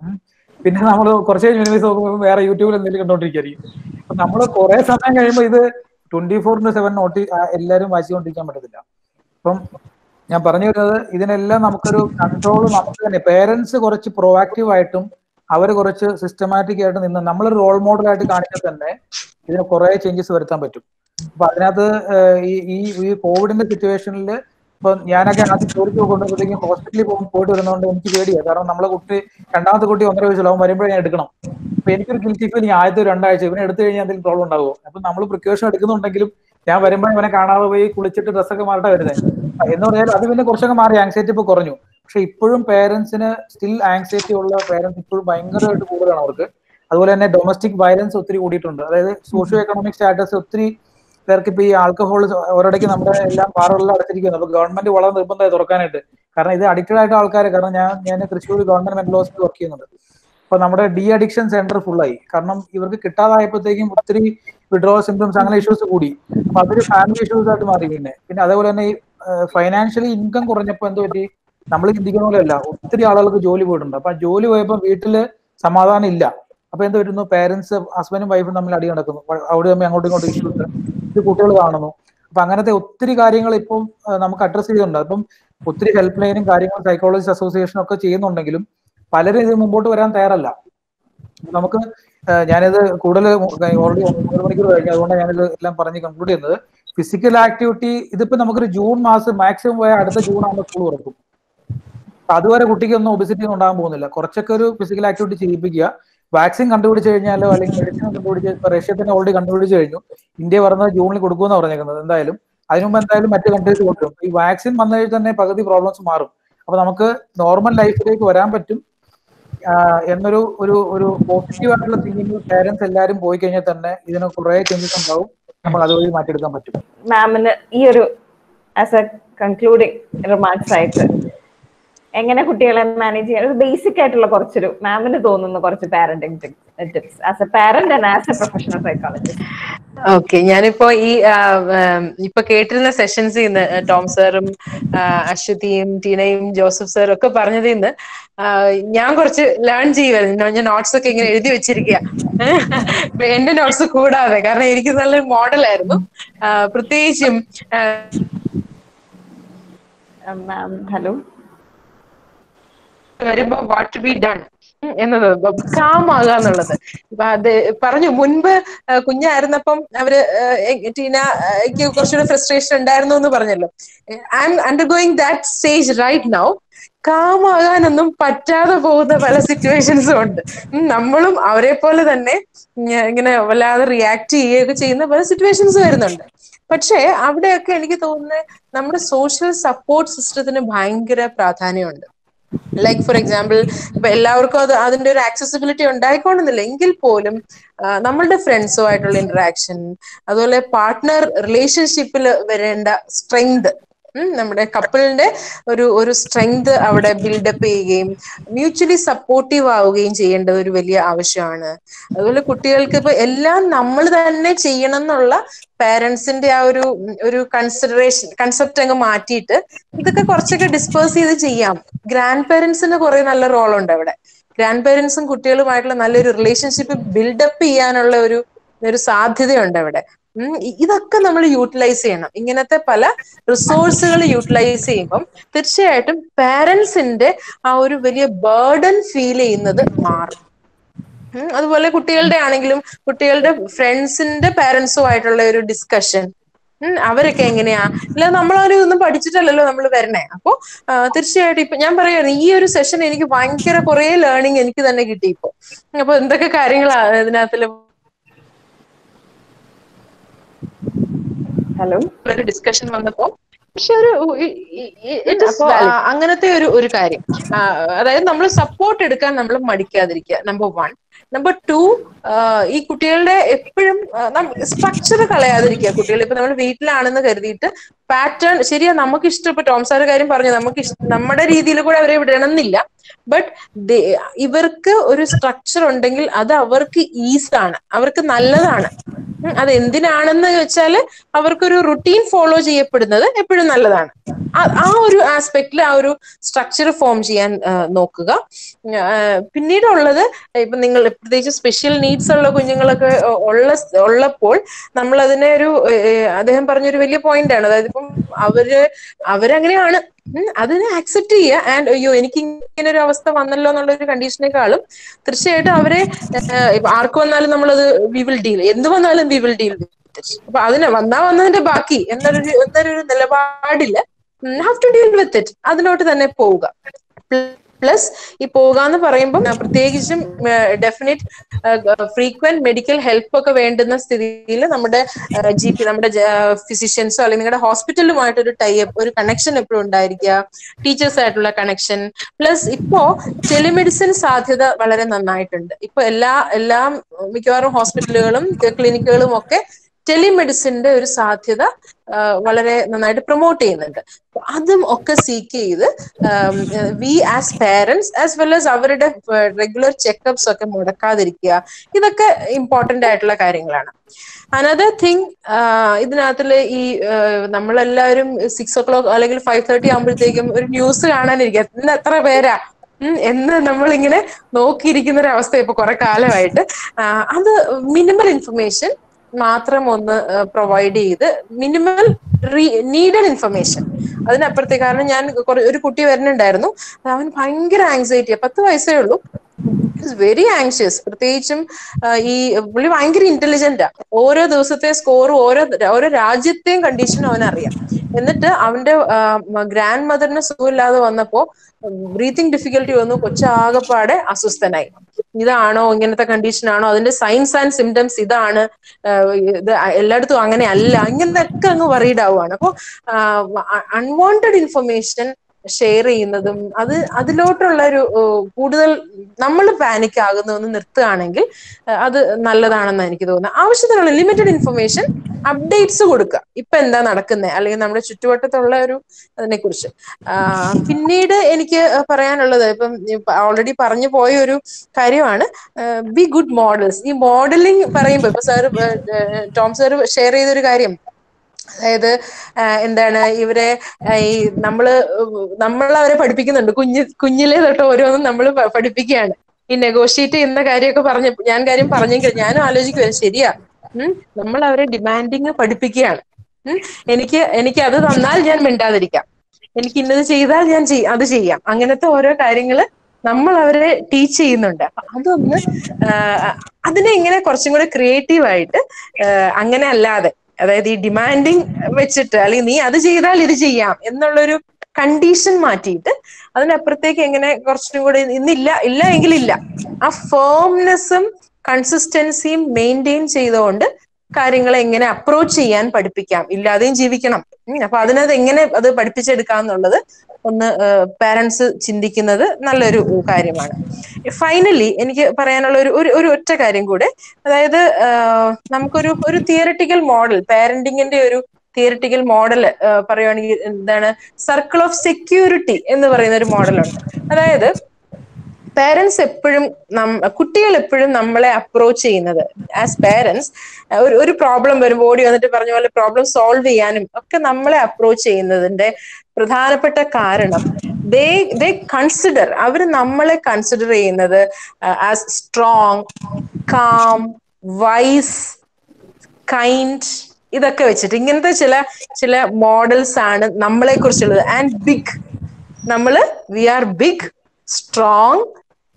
പിന്നെ നമ്മൾ കുറച്ച് മിനിമൈസ് നോക്കുമ്പോൾ വേറെ യൂട്യൂബിൽ എന്തെങ്കിലും കണ്ടോണ്ടിരിക്കുകയായിരിക്കും. അപ്പൊ നമ്മൾ കുറെ സമയം കഴിയുമ്പോൾ ഇത് 24/7 നോട്ടി എല്ലാവരും വായിച്ചുകൊണ്ടിരിക്കാൻ പറ്റത്തില്ല. അപ്പം ഞാൻ പറഞ്ഞു വരുന്നത് ഇതിനെല്ലാം നമുക്കൊരു കൺട്രോൾ നമുക്ക് തന്നെ പേരൻസ് കുറച്ച് പ്രോആക്റ്റീവായിട്ടും അവർ കുറച്ച് സിസ്റ്റമാറ്റിക് ആയിട്ട് നിന്ന് നമ്മളൊരു റോൾ മോഡലായിട്ട് കാണിച്ചാൽ തന്നെ ഇതിന് കുറെ ചേഞ്ചസ് വരുത്താൻ പറ്റും. അപ്പൊ അതിനകത്ത് ഈ കോവിഡിന്റെ സിറ്റുവേഷനിൽ ഇപ്പൊ ഞാനൊക്കെ ആദ്യം ജോലിക്ക് കൊണ്ടുപോകുമ്പോഴത്തേക്കും ഹോസ്പിറ്റലിൽ പോയിട്ട് വരുന്നതുകൊണ്ട് എനിക്ക് പേടിയാണ്. കാരണം നമ്മളെ കുട്ടി 2-ാമത്തെ കുട്ടി 1.5 വയസ്സുള്ള വരുമ്പോഴേ ഞാൻ എടുക്കണം. അപ്പൊ എനിക്കൊരു ഗിൽറ്റി ഫീൽ, ഞാൻ ആദ്യത്തെ 2 ആഴ്ച ഇവനെ എടുത്തു കഴിഞ്ഞാൽ എന്തെങ്കിലും പ്രോബ്ലം ഉണ്ടാവുമോ. അപ്പൊ നമ്മൾ പ്രിക്കോഷൻ എടുക്കുന്നുണ്ടെങ്കിലും ഞാൻ വരുമ്പോഴേ ഇവനെ കാണാതെ പോയി കുളിച്ചിട്ട് ഡ്രസ്സൊക്കെ മാറിട്ടാ വരുന്നത് എന്ന് പറഞ്ഞാൽ അത് പിന്നെ കുറച്ചൊക്കെ മാറി, ആങ്സൈറ്റി ഇപ്പൊ കുറഞ്ഞു. പക്ഷെ ഇപ്പോഴും പേരൻസിന് സ്റ്റിൽ ആങ്സൈറ്റി ഉള്ള പേരൻസ് ഇപ്പോഴും ഭയങ്കരമായിട്ട് കൂടുതലാണ് അവർക്ക്. അതുപോലെ തന്നെ ഡൊമസ്റ്റിക് വയലൻസ് ഒത്തിരി കൂടിയിട്ടുണ്ട്. അതായത് സോഷ്യോ എക്കണോമിക് സ്റ്റാറ്റസ് ഒത്തിരി പേർക്ക് ഈ ആൽക്കഹോൾ ഓരോടേക്ക് നമ്മുടെ എല്ലാം ബാറുകളിലും അടച്ചിരിക്കുന്നു. അപ്പൊ ഗവൺമെന്റ് വളരെ നിർബന്ധമായി തുറക്കാനായിട്ട്, കാരണം ഇത് അഡിക്റ്റഡ് ആയിട്ട് ആൾക്കാർ, കാരണം ഞാൻ Thrissur government mental hospital work ചെയ്യുന്നുണ്ട്. അപ്പൊ നമ്മുടെ ഡി അഡിക്ഷൻ സെന്റർ ഫുള്ളായി, കാരണം ഇവർക്ക് കിട്ടാതായപ്പോഴത്തേക്കും ഒത്തിരി വിഡ്രോ സിംറ്റംസ് അങ്ങനെ ഇഷ്യൂസ് കൂടി. അപ്പൊ അതൊരു ഫാമിലി ഇഷ്യൂസ് ആയിട്ട് മാറി. പിന്നെ അതേപോലെ തന്നെ ഈ ഫൈനാൻഷ്യലി ഇൻകം കുറഞ്ഞപ്പോൾ എന്ത് പറ്റി, നമ്മൾ ചിന്തിക്കുന്ന പോലെയല്ല, ഒത്തിരി ആളുകൾക്ക് ജോലി പോയിട്ടുണ്ട്. അപ്പൊ ജോലി പോയപ്പോൾ വീട്ടില് സമാധാനം ഇല്ല. അപ്പൊ എന്ത് വരുന്നു, പേരൻസ് ഹസ്ബൻഡും വൈഫും തമ്മിൽ അടി നടക്കുന്നു, അവിടെ തമ്മിൽ അങ്ങോട്ടും ഇങ്ങോട്ടും ഇഷ്യൂസ്, ഇത് കുട്ടികൾ കാണുന്നു. അപ്പൊ അങ്ങനത്തെ ഒത്തിരി കാര്യങ്ങൾ ഇപ്പം നമുക്ക് അഡ്രസ് ചെയ്യുന്നുണ്ട്. അപ്പം ഒത്തിരി ഹെൽപ്പ് ലൈനും കാര്യങ്ങളും സൈക്കോളജിസ്റ്റ് അസോസിയേഷൻ ഒക്കെ ചെയ്യുന്നുണ്ടെങ്കിലും പലരും ഇത് മുമ്പോട്ട് വരാൻ തയ്യാറല്ല. നമുക്ക് ഞാനിത് കൂടുതൽ ഓൾറെഡി 3 മണിക്കൂർ കഴിഞ്ഞു, അതുകൊണ്ട് ഞാനിത് എല്ലാം പറഞ്ഞ് കൺക്ലൂഡ് ചെയ്യുന്നത് ഫിസിക്കൽ ആക്ടിവിറ്റി. ഇതിപ്പോ നമുക്കൊരു ജൂൺ മാസം മാക്സിമം പോയാൽ അടുത്ത ജൂൺ ആകുമ്പോൾ സ്കൂൾ തുറക്കും. അതുവരെ കുട്ടിക്കൊന്നും ഒബിസിറ്റി ഉണ്ടാകാൻ പോകുന്നില്ല. കുറച്ചൊക്കെ ഒരു ഫിസിക്കൽ ആക്ടിവിറ്റി ചെയ്യിപ്പിക്കുക. വാക്സിൻ കണ്ടുപിടിച്ചു കഴിഞ്ഞാലോ അല്ലെങ്കിൽ മെഡിസിൻ കണ്ടുപിടിച്ച്, റഷ്യ തന്നെ ഓൾറെഡി കണ്ടുപിടിച്ച് കഴിഞ്ഞു, ഇന്ത്യ പറഞ്ഞത് ജൂണിൽ കൊടുക്കുമെന്ന് പറഞ്ഞേക്കുന്നത്. എന്തായാലും അതിനുമുമ്പ് എന്തായാലും മറ്റ് കൺട്രീസ് കൊടുക്കും. ഈ വാക്സിൻ വന്നു കഴിഞ്ഞാൽ തന്നെ പകുതി പ്രോബ്ലംസ് മാറും. അപ്പൊ നമുക്ക് നോർമൽ ലൈഫിലേക്ക് വരാൻ പറ്റും എന്നൊരു ഒരു ഒരു പോസിറ്റീവായിട്ടുള്ള തിങ്കിങ് പേരൻസ് എല്ലാവരും പോയി കഴിഞ്ഞാൽ തന്നെ ഇതിന് കുറെ ചേഞ്ചസ് ഉണ്ടാവും. നമ്മൾ അതുവഴി മാറ്റിയെടുക്കാൻ പറ്റും. മാമിന് ഈ ഒരു ആസ് എ കൺക്ലൂഡിങ് റിമാർക്സ് ആയിട്ട് എങ്ങനെ കുട്ടികളെ മാനേജ് ചെയ്യാൻ ബേസിക് ആയിട്ടുള്ള കുറച്ചൊരു മാമിന് തോന്നുന്ന കുറച്ച് parenting tips as a parent and as a professional psychologist. Okay, ഞാനിപ്പോ ഇപ്പൊ കേട്ടിരുന്ന സെഷൻസിൽ നിന്ന് ടോം സാറും അശ്വതിയും ടീനയും ജോസഫ് സാറും ഒക്കെ പറഞ്ഞതിൽ നിന്ന് ഞാൻ കുറച്ച് ലേൺ ചെയ്യുമായിരുന്നു. ഞാൻ നോട്ട്സ് ഒക്കെ ഇങ്ങനെ എഴുതി വെച്ചിരിക്കുക, എന്റെ നോട്ട്സ് കൂടാതെ, കാരണം എനിക്ക് നല്ലൊരു മോഡലായിരുന്നു. പ്രത്യേകിച്ചും ഹലോ വരുമ്പോ വാട്ട് ടു ബി ഡൺ എന്നത്, കാം ആകുക എന്നുള്ളത് അത് പറഞ്ഞു. മുൻപ് കുഞ്ഞായിരുന്നപ്പം അവര് ടീനയ്ക്ക് കുറച്ചുകൂടെ ഫ്രസ്ട്രേഷൻ ഉണ്ടായിരുന്നു എന്ന് പറഞ്ഞല്ലോ. I M undergoing that stage right now. Calm ആകാനൊന്നും പറ്റാതെ പോകുന്ന പല സിറ്റുവേഷൻസും ഉണ്ട്. നമ്മളും അവരെ പോലെ തന്നെ ഇങ്ങനെ വല്ലാതെ റിയാക്ട് ചെയ്യുകയൊക്കെ ചെയ്യുന്ന പല സിറ്റുവേഷൻസ് വരുന്നുണ്ട്. പക്ഷേ അവിടെയൊക്കെ എനിക്ക് തോന്നുന്നത് നമ്മുടെ സോഷ്യൽ സപ്പോർട്ട് സിസ്റ്റത്തിന് ഭയങ്കര പ്രാധാന്യമുണ്ട്. ലൈക്ക് ഫോർ എക്സാമ്പിൾ, ഇപ്പൊ എല്ലാവർക്കും അതിന്റെ ഒരു ആക്സസിബിലിറ്റി ഉണ്ടായിക്കൊള്ളുന്നില്ല എങ്കിൽ പോലും നമ്മളുടെ ഫ്രണ്ട്സോ ആയിട്ടുള്ള ഇന്ററാക്ഷൻ, അതുപോലെ പാർട്ട്ണർ റിലേഷൻഷിപ്പിൽ വരേണ്ട സ്ട്രെങ്ത്, നമ്മുടെ കപ്പിളിന്റെ ഒരു സ്ട്രെങ്ത് അവിടെ ബിൽഡപ്പ് ചെയ്യുകയും മ്യൂച്വലി സപ്പോർട്ടീവ് ആവുകയും ചെയ്യേണ്ട ഒരു വലിയ ആവശ്യമാണ്. അതുപോലെ കുട്ടികൾക്ക് ഇപ്പൊ എല്ലാം നമ്മൾ തന്നെ ചെയ്യണം എന്നുള്ള പാരന്റ്സിന്റെ ആ ഒരു കൺസിഡറേഷൻ കൺസെപ്റ്റ് അങ്ങ് മാറ്റിയിട്ട് ഇതൊക്കെ കുറച്ചൊക്കെ ഡിസ്പേഴ്സ് ചെയ്ത് ചെയ്യാം. ഗ്രാൻഡ് പേരന്റ്സിന് കുറെ നല്ല റോളുണ്ട് അവിടെ. ഗ്രാൻഡ് പേരന്റ്സും കുട്ടികളുമായിട്ടുള്ള നല്ലൊരു റിലേഷൻഷിപ്പ് ബിൽഡപ്പ് ചെയ്യാനുള്ള ഒരു സാധ്യതയുണ്ട് അവിടെ. ഇതൊക്കെ നമ്മൾ യൂട്ടിലൈസ് ചെയ്യണം. ഇങ്ങനത്തെ പല റിസോഴ്സുകൾ യൂട്ടിലൈസ് ചെയ്യുമ്പം തീർച്ചയായിട്ടും പാരന്റ്സിന്റെ ആ ഒരു വലിയ ബേർഡൻ ഫീൽ ചെയ്യുന്നത് മാറും. അതുപോലെ കുട്ടികളുടെ ആണെങ്കിലും കുട്ടികളുടെ ഫ്രണ്ട്സിന്റെ പാരന്റ്സുമായിട്ടുള്ള ഒരു ഡിസ്കഷൻ, അവരൊക്കെ എങ്ങനെയാ, അല്ല നമ്മളൊരു ഒന്നും പഠിച്ചിട്ടല്ലല്ലോ നമ്മൾ വരണേ. അപ്പോ തീർച്ചയായിട്ടും ഇപ്പൊ ഞാൻ പറയുകയാണ്, ഈ ഒരു സെഷൻ എനിക്ക് ഭയങ്കര കുറെ ലേണിംഗ് എനിക്ക് തന്നെ കിട്ടി. അപ്പൊ എന്തൊക്കെ കാര്യങ്ങളാണ് ഇതിനകത്തിൽ ഡിസ്കഷൻ വന്നപ്പോ, പക്ഷെ അങ്ങനത്തെ ഒരു കാര്യം, അതായത് നമ്മൾ സപ്പോർട്ട് എടുക്കാൻ നമ്മൾ മടിക്കാതിരിക്കുക, നമ്പർ 1. നമ്പർ 2, ഈ കുട്ടികളുടെ എപ്പോഴും സ്ട്രക്ചർ കളയാതിരിക്കുക. കുട്ടികൾ ഇപ്പൊ നമ്മൾ വീട്ടിലാണെന്ന് കരുതിയിട്ട് പാറ്റേൺ ശരിയാ, നമുക്ക് ഇഷ്ടപ്പെട്ട ടോം സാറ് കാര്യം പറഞ്ഞു, നമുക്ക് നമ്മുടെ രീതിയിൽ കൂടെ അവരെ വിടണമെന്നില്ല. ബട്ട് ഇവർക്ക് ഒരു സ്ട്രക്ചർ ഉണ്ടെങ്കിൽ അത് അവർക്ക് ഈസാണ്, അവർക്ക് നല്ലതാണ്. അത് എന്തിനാണെന്ന് വെച്ചാൽ അവർക്കൊരു റുട്ടീൻ ഫോളോ ചെയ്യപ്പെടുന്നത് എപ്പോഴും നല്ലതാണ്. ആ ഒരു ആസ്പെക്റ്റിൽ ആ ഒരു സ്ട്രക്ചർ ഫോം ചെയ്യാൻ നോക്കുക. പിന്നീടുള്ളത് ഇപ്പൊ നിങ്ങൾ പ്രത്യേകിച്ച് സ്പെഷ്യൽ നീഡ്സ് ഉള്ള കുഞ്ഞുങ്ങളൊക്കെ ഉള്ളപ്പോൾ നമ്മൾ അതിനെ അദ്ദേഹം പറഞ്ഞൊരു വലിയ പോയിന്റ് ആണ്. അതായത് ഇപ്പം അവരങ്ങനെയാണ്, അതിനെ ആക്സെപ്റ്റ് ചെയ്യുക. ആൻഡ് അയ്യോ എനിക്ക് ഇങ്ങനെ ഒരു അവസ്ഥ വന്നല്ലോ എന്നുള്ള ഒരു കണ്ടീഷനേക്കാളും തീർച്ചയായിട്ടും അവരെ ആർക്ക് വന്നാലും നമ്മളത് വി വിൽ ഡീൽ, എന്ത് വന്നാലും വി വിൽ ഡീൽ. അപ്പൊ അതിനെ വന്നതിന്റെ ബാക്കി എന്നൊരു നിലപാടില്ല, have to deal with it, അതിലോട്ട് തന്നെ പോവുക. പ്ലസ് ഈ പോകാന്ന് പറയുമ്പോൾ പ്രത്യേകിച്ചും ഡെഫിനിറ്റ് ഫ്രീക്വന്റ് മെഡിക്കൽ ഹെൽപ്പ് ഒക്കെ വേണ്ടുന്ന സ്ഥിതിയിൽ നമ്മുടെ GP, നമ്മുടെ ഫിസിഷ്യൻസോ അല്ലെങ്കിൽ നിങ്ങളുടെ ഹോസ്പിറ്റലുമായിട്ട് ഒരു ടൈപ്പ് ഒരു കണക്ഷൻ എപ്പോഴും ഉണ്ടായിരിക്കുക, ടീച്ചേഴ്സ് ആയിട്ടുള്ള കണക്ഷൻ. പ്ലസ് ഇപ്പോ ടെലിമെഡിസിൻ സാധ്യത വളരെ നന്നായിട്ടുണ്ട്. ഇപ്പൊ എല്ലാ മിക്കവാറും ഹോസ്പിറ്റലുകളും ക്ലിനിക്കുകളും ഒക്കെ ടെലിമെഡിസിന്റെ ഒരു സാധ്യത വളരെ നന്നായിട്ട് പ്രൊമോട്ട് ചെയ്യുന്നുണ്ട്. അതും ഒക്കെ സീക്ക് ചെയ്ത് we as parents as well as അവരുടെ റെഗുലർ ചെക്കപ്സ് ഒക്കെ മുടക്കാതിരിക്കുക, ഇതൊക്കെ ഇമ്പോർട്ടൻ്റ് ആയിട്ടുള്ള കാര്യങ്ങളാണ്. അനദർ തിങ്, ഇതിനകത്തിൽ ഈ നമ്മളെല്ലാവരും 6 o'clock അല്ലെങ്കിൽ 5:30 ആകുമ്പോഴത്തേക്കും ഒരു ന്യൂസ് കാണാനിരിക്കുക. ഇന്ന് എത്ര പേരാ എന്ന് നമ്മളിങ്ങനെ നോക്കിയിരിക്കുന്ന ഒരു അവസ്ഥ ഇപ്പൊ കുറെ കാലമായിട്ട്. അത് മിനിമൽ ഇൻഫർമേഷൻ മാത്രം ഒന്ന് പ്രൊവൈഡ് ചെയ്ത് മിനിമൽ നീഡഡ് ഇൻഫർമേഷൻ, അതിനപ്പുറത്തെ. കാരണം ഞാൻ ഒരു കുട്ടി വരുന്നുണ്ടായിരുന്നു, അവൻ ഭയങ്കര ആങ്സൈറ്റിയാ, 10 വയസ്സേ ഉള്ളൂ, വെരി ആങ്ഷ്യസ്. പ്രത്യേകിച്ചും ഈ പുള്ളി ഭയങ്കര ഇന്റലിജന്റാ, ഓരോ ദിവസത്തെ സ്കോറും ഓരോ രാജ്യത്തെയും കണ്ടീഷനും അവനറിയാം. എന്നിട്ട് അവന്റെ ഗ്രാൻഡ് മദറിന് സുഖമില്ലാതെ വന്നപ്പോ ബ്രീത്തിങ് ഡിഫിക്കൽട്ടി വന്നു, കൊച്ചാകപ്പാടെ അസ്വസ്ഥനായി. ഇതാണോ ഇങ്ങനത്തെ കണ്ടീഷനാണോ, അതിന്റെ സൈൻസ് ആൻഡ് സിംറ്റംസ് ഇതാണ്, ഇത് എല്ലായിടത്തും അങ്ങനെ അല്ല, ഇങ്ങനത്തെയൊക്കെ അങ്ങ് വറീഡ് ആവുകയാണ്. അപ്പൊ അൺവാണ്ടഡ് ഇൻഫർമേഷൻ ഷെയർ ചെയ്യുന്നതും അതിലോട്ടുള്ള ഒരു കൂടുതൽ നമ്മൾ പാനിക് ആകുന്നതെന്ന് നിർത്തുകയാണെങ്കിൽ അത് നല്ലതാണെന്ന് എനിക്ക് തോന്നുന്നത്. ആവശ്യത്തിനുള്ള ലിമിറ്റഡ് ഇൻഫർമേഷൻ, അപ്ഡേറ്റ്സ് കൊടുക്കുക, ഇപ്പൊ എന്താ നടക്കുന്നത് അല്ലെങ്കിൽ നമ്മുടെ ചുറ്റുവട്ടത്തുള്ള ഒരു അതിനെ കുറിച്ച്. പിന്നീട് എനിക്ക് പറയാനുള്ളത്, ഇപ്പം ഓൾറെഡി പറഞ്ഞു പോയ ഒരു കാര്യമാണ് ബി ഗുഡ് മോഡൽസ്. ഈ മോഡലിംഗ് പറയുമ്പോൾ ഇപ്പൊ സാർ ടോം സാർ ഷെയർ ചെയ്തൊരു കാര്യം, അതായത് എന്താണ് ഇവരെ ഈ നമ്മളവരെ പഠിപ്പിക്കുന്നുണ്ട്, കുഞ്ഞിലെ തൊട്ട് ഓരോന്നും നമ്മൾ പഠിപ്പിക്കുകയാണ്. ഈ നെഗോഷിയേറ്റ് ചെയ്യുന്ന കാര്യമൊക്കെ പറഞ്ഞെങ്കിൽ ഞാനും ആലോചിക്കുവാൻ, ശരിയാ, നമ്മൾ അവരെ ഡിമാൻഡിങ് പഠിപ്പിക്കുകയാണ്. എനിക്ക് അത് തന്നാൽ ഞാൻ മിണ്ടാതിരിക്കാം, എനിക്ക് ഇന്നത് ചെയ്താൽ ഞാൻ അത് ചെയ്യാം, അങ്ങനത്തെ ഓരോ കാര്യങ്ങള് നമ്മൾ അവരെ ടീച്ച് ചെയ്യുന്നുണ്ട്. അതൊന്ന് അതിനെ ഇങ്ങനെ കുറച്ചും കൂടെ ക്രിയേറ്റീവായിട്ട്, അങ്ങനെ അല്ലാതെ, അതായത് ഈ ഡിമാൻഡിങ് വെച്ചിട്ട് അല്ലെങ്കിൽ നീ അത് ചെയ്താൽ ഇത് ചെയ്യാം എന്നുള്ളൊരു കണ്ടീഷൻ മാറ്റിയിട്ട് അതിനപ്പുറത്തേക്ക് എങ്ങനെ കുറച്ചും കൂടെ ഇന്നില്ല എങ്കിലില്ല ആ ഫേംനെസ്സും കൺസിസ്റ്റൻസിയും മെയിൻറ്റെയിൻ ചെയ്തുകൊണ്ട് കാര്യങ്ങളെ എങ്ങനെ അപ്രോച്ച് ചെയ്യാൻ പഠിപ്പിക്കാം. ഇല്ലാതെയും ജീവിക്കണം, അപ്പൊ അതിനകത്ത് എങ്ങനെ അത് പഠിപ്പിച്ചെടുക്കാന്നുള്ളത് ഒന്ന് പാരന്റ്സ് ചിന്തിക്കുന്നത് നല്ലൊരു കാര്യമാണ്. ഫൈനലി എനിക്ക് പറയാനുള്ള ഒരു ഒറ്റ കാര്യം കൂടെ, അതായത് നമുക്കൊരു തിയറിറ്റിക്കൽ മോഡൽ, പാരന്റിങ്ങിന്റെ ഒരു തിയറിറ്റിക്കൽ മോഡൽ പറയുകയാണെങ്കിൽ എന്താണ്, സർക്കിൾ ഓഫ് സെക്യൂരിറ്റി എന്ന് പറയുന്ന ഒരു മോഡലുണ്ട്. അതായത് പാരന്റ്സ് എപ്പോഴും കുട്ടികൾ എപ്പോഴും നമ്മളെ അപ്രോച്ച് ചെയ്യുന്നത് ആസ് പാരന്റ്സ്, ഒരു പ്രോബ്ലം വരുമ്പോൾ ഓടി വന്നിട്ട് പറഞ്ഞ പോലെ പ്രോബ്ലം സോൾവ് ചെയ്യാനും ഒക്കെ നമ്മളെ അപ്രോച്ച് ചെയ്യുന്നതിന്റെ പ്രധാനപ്പെട്ട കാരണം ദേ കൺസിഡർ, അവർ നമ്മളെ കൺസിഡർ ചെയ്യുന്നത് as strong, calm, wise, kind, ഇതൊക്കെ വെച്ചിട്ട് ഇങ്ങനത്തെ ചില മോഡൽസ് ആണ് നമ്മളെ കുറിച്ചുള്ളത്. And big, we are big, strong,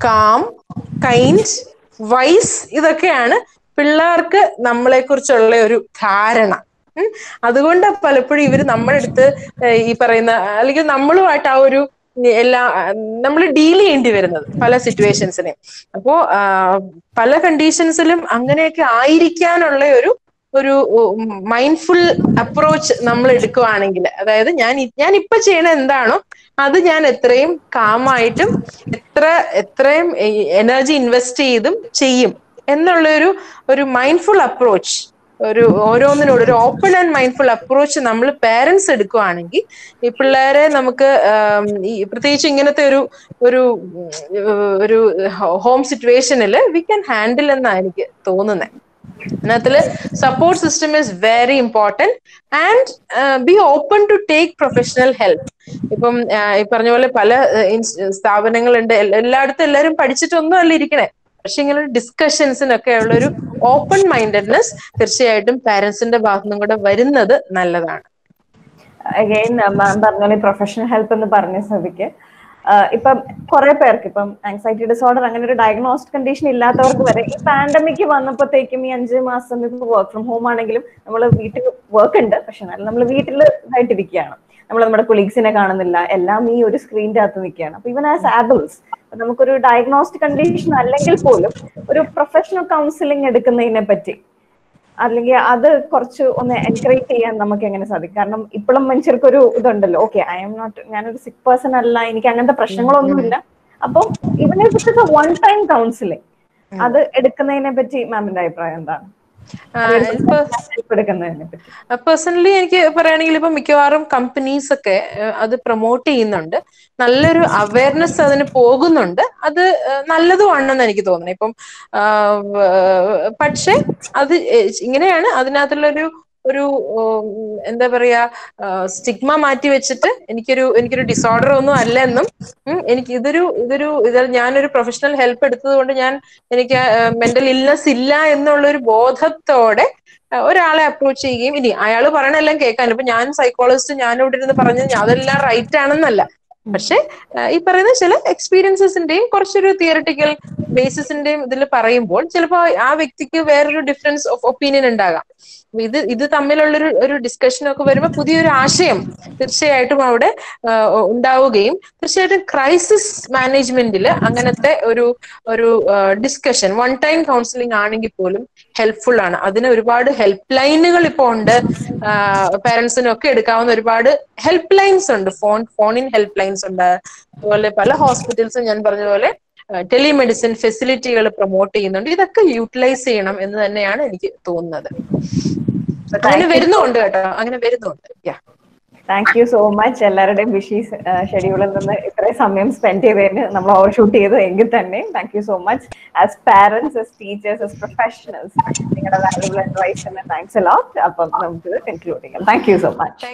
calm, kind, wise, ഇതൊക്കെയാണ് പിള്ളേർക്ക് നമ്മളെ കുറിച്ചുള്ള ഒരു ധാരണ. അതുകൊണ്ട് പലപ്പോഴും ഇവര് നമ്മുടെ അടുത്ത് ഈ പറയുന്ന അല്ലെങ്കിൽ നമ്മളുമായിട്ട് ആ ഒരു നമ്മൾ ഡീൽ ചെയ്യേണ്ടി വരുന്നത് പല സിറ്റുവേഷൻസിനെയും. അപ്പോ പല കണ്ടീഷൻസിലും അങ്ങനെയൊക്കെ ആയിരിക്കാനുള്ള ഒരു മൈൻഡ്ഫുൾ അപ്രോച്ച് നമ്മൾ എടുക്കുകയാണെങ്കിൽ, അതായത് ഞാൻ ഇപ്പൊ ചെയ്യണ എന്താണോ അത് ഞാൻ എത്രയും കാമായിട്ടും എത്രയും എനർജി ഇൻവെസ്റ്റ് ചെയ്തും ചെയ്യും എന്നുള്ള ഒരു മൈൻഡ്ഫുൾ അപ്രോച്ച്, ഓരോന്നിനോട് ഒരു ഓപ്പൺ ആൻഡ് മൈൻഡ്ഫുൾ അപ്രോച്ച് നമ്മൾ പാരന്റ്സ് എടുക്കുകയാണെങ്കിൽ ഈ പിള്ളേരെ നമുക്ക് പ്രത്യേകിച്ച് ഇങ്ങനത്തെ ഒരു ഒരു ഹോം സിറ്റുവേഷനിൽ വി ക്യാൻ ഹാൻഡിൽ എന്നാണ് എനിക്ക് തോന്നുന്നത്. അതിനകത്തില് support system is very important and be open to take professional help. ഇപ്പം ഈ പറഞ്ഞ പോലെ പല സ്ഥാപനങ്ങളുണ്ട്, എല്ലായിടത്തും എല്ലാവരും പഠിച്ചിട്ടൊന്നും അല്ല ഇരിക്കണേ, പക്ഷെ ഇങ്ങനെ ഡിസ്കഷൻസിനൊക്കെ ഉള്ള ഒരു ഓപ്പൺ മൈൻഡഡ്നെസ് തീർച്ചയായിട്ടും പാരന്റ്സിന്റെ ഭാഗത്തുനിന്നും കൂടെ വരുന്നത് നല്ലതാണ്. അഗൈൻ മാം പറഞ്ഞ പ്രൊഫഷണൽ ഹെൽപ്പ് എന്ന് പറഞ്ഞ സ്ഥിതിക്ക് ഇപ്പം കുറെ പേർക്ക് ഇപ്പം ആൻസൈറ്റി ഡിസോർഡർ അങ്ങനെ ഒരു ഡയഗ്നോസ്ഡ് കണ്ടീഷൻ ഇല്ലാത്തവർക്ക് വരെ ഈ പാൻഡമിക് വന്നപ്പോഴത്തേക്കും ഈ 5 മാസം ഇപ്പൊ വർക്ക് ഫ്രം ഹോം ആണെങ്കിലും നമ്മൾ വീട്ടിൽ വർക്ക് ഉണ്ട്, പക്ഷെ എന്നാലും നമ്മൾ വീട്ടിൽ ഇതായിട്ടിരിക്കുകയാണ്, നമ്മൾ നമ്മുടെ കൊളീഗ്സിനെ കാണുന്നില്ല, എല്ലാം ഈ ഒരു സ്ക്രീനിന്റെ അകത്ത് നിൽക്കുകയാണ്. അപ്പൊ ഇവൻ ആസ് അഡൾട്ട്സ് നമുക്കൊരു ഡയഗ്നോസ്ഡ് കണ്ടീഷൻ അല്ലെങ്കിൽ പോലും ഒരു പ്രൊഫഷണൽ കൗൺസിലിംഗ് എടുക്കുന്നതിനെ പറ്റി അല്ലെങ്കിൽ അത് കുറച്ച് ഒന്ന് എൻകറേജ് ചെയ്യാൻ നമുക്ക് എങ്ങനെ സാധിക്കും? കാരണം ഇപ്പോഴും മനുഷ്യർക്കൊരു ഇതുണ്ടല്ലോ, ഓക്കെ ഐ എം നോട്ട്, ഞാനൊരു സിക്ക് പേഴ്സൺ അല്ല, എനിക്ക് അങ്ങനത്തെ പ്രശ്നങ്ങളൊന്നുമില്ല. അപ്പം ഇവനെ പറ്റി വൺ ടൈം കൗൺസിലിംഗ് അത് എടുക്കുന്നതിനെ പറ്റി മാമിന്റെ അഭിപ്രായം എന്താണ്? പേഴ്സണലി എനിക്ക് പറയുകയാണെങ്കിൽ ഇപ്പൊ മിക്കവാറും കമ്പനീസ് ഒക്കെ അത് പ്രൊമോട്ട് ചെയ്യുന്നുണ്ട്, നല്ലൊരു അവയർനെസ് അതിന് പോകുന്നുണ്ട്, അത് നല്ലതുമാണെന്ന് എനിക്ക് തോന്നുന്നു. ഇപ്പം പക്ഷെ അത് ഇങ്ങനെയാണ് അതിനകത്തുള്ളൊരു എന്താ പറയാ സ്റ്റിഗ്മ മാറ്റി വെച്ചിട്ട് എനിക്കൊരു ഡിസോർഡർ ഒന്നും അല്ല എന്നും എനിക്ക് ഇത് ഞാനൊരു പ്രൊഫഷണൽ ഹെൽപ്പ് എടുത്തത് കൊണ്ട് എനിക്ക് മെന്റൽ ഇൽനെസ് ഇല്ല എന്നുള്ളൊരു ബോധത്തോടെ ഒരാളെ അപ്രോച്ച് ചെയ്യുകയും ഇനി അയാൾ പറയണെല്ലാം കേൾക്കാൻ. ഇപ്പൊ ഞാൻ സൈക്കോളജിസ്റ്റ്, ഞാനിവിടെ ഇരുന്ന് പറഞ്ഞത് അതെല്ലാം റൈറ്റ് ആണെന്നല്ല, പക്ഷെ ഈ പറയുന്ന ചില എക്സ്പീരിയൻസസിന്റെയും കുറച്ചൊരു തിയറിറ്റിക്കൽ ബേസിസിന്റെയും ഇതിൽ പറയുമ്പോൾ ചിലപ്പോ ആ വ്യക്തിക്ക് വേറൊരു ഡിഫറൻസ് ഓഫ് ഒപ്പീനിയൻ ഉണ്ടാകാം. ഇത് തമ്മിലുള്ളൊരു ഡിസ്കഷനൊക്കെ വരുമ്പോൾ പുതിയൊരു ആശയം തീർച്ചയായിട്ടും അവിടെ ഉണ്ടാവുകയും തീർച്ചയായിട്ടും ക്രൈസിസ് മാനേജ്മെന്റിൽ അങ്ങനത്തെ ഒരു ഡിസ്കഷൻ വൺ ടൈം കൗൺസിലിംഗ് ആണെങ്കിൽ പോലും ഹെൽപ്ഫുൾ ആണ്. അതിന് ഒരുപാട് ഹെൽപ്പ് ലൈനുകൾ ഇപ്പോൾ ഉണ്ട്, പേരൻസിനൊക്കെ എടുക്കാവുന്ന ഒരുപാട് ഹെൽപ്പ് ലൈൻസ് ഉണ്ട്, ഫോണിൻ ഹെൽപ്പ് ലൈൻസ് ഉണ്ട്. അതുപോലെ പല ഹോസ്പിറ്റൽസും ഞാൻ പറഞ്ഞതുപോലെ ടെലിമെഡിസിൻ ഫെസിലിറ്റികൾ പ്രൊമോട്ട് ചെയ്യുന്നുണ്ട്. ഇതൊക്കെ യൂട്ടിലൈസ് ചെയ്യണം എന്ന് തന്നെയാണ് എനിക്ക് തോന്നുന്നത്. അങ്ങനെ വരുന്നുണ്ട് കേട്ടോ, അങ്ങനെ വരുന്നുണ്ട്. താങ്ക് യു സോ മച്ച് എല്ലാവരുടെയും ബിഷി ഷെഡ്യൂളിൽ നിന്ന് ഇത്രയും സമയം സ്പെൻഡ് ചെയ്തതിന്, നമ്മൾ ഓവർ ഷൂട്ട് ചെയ്തു എങ്കിൽ തന്നെ thank you so much. As parents, as teachers, as professionals, നിങ്ങളുടെ വാല്യൂബിൾ അഡ്വൈസിന് താങ്ക്സ് എ ലോട്ട്. അപ്പം നമുക്ക് കൺക്ലൂഡ് ചെയ്യാം. Thank you so much.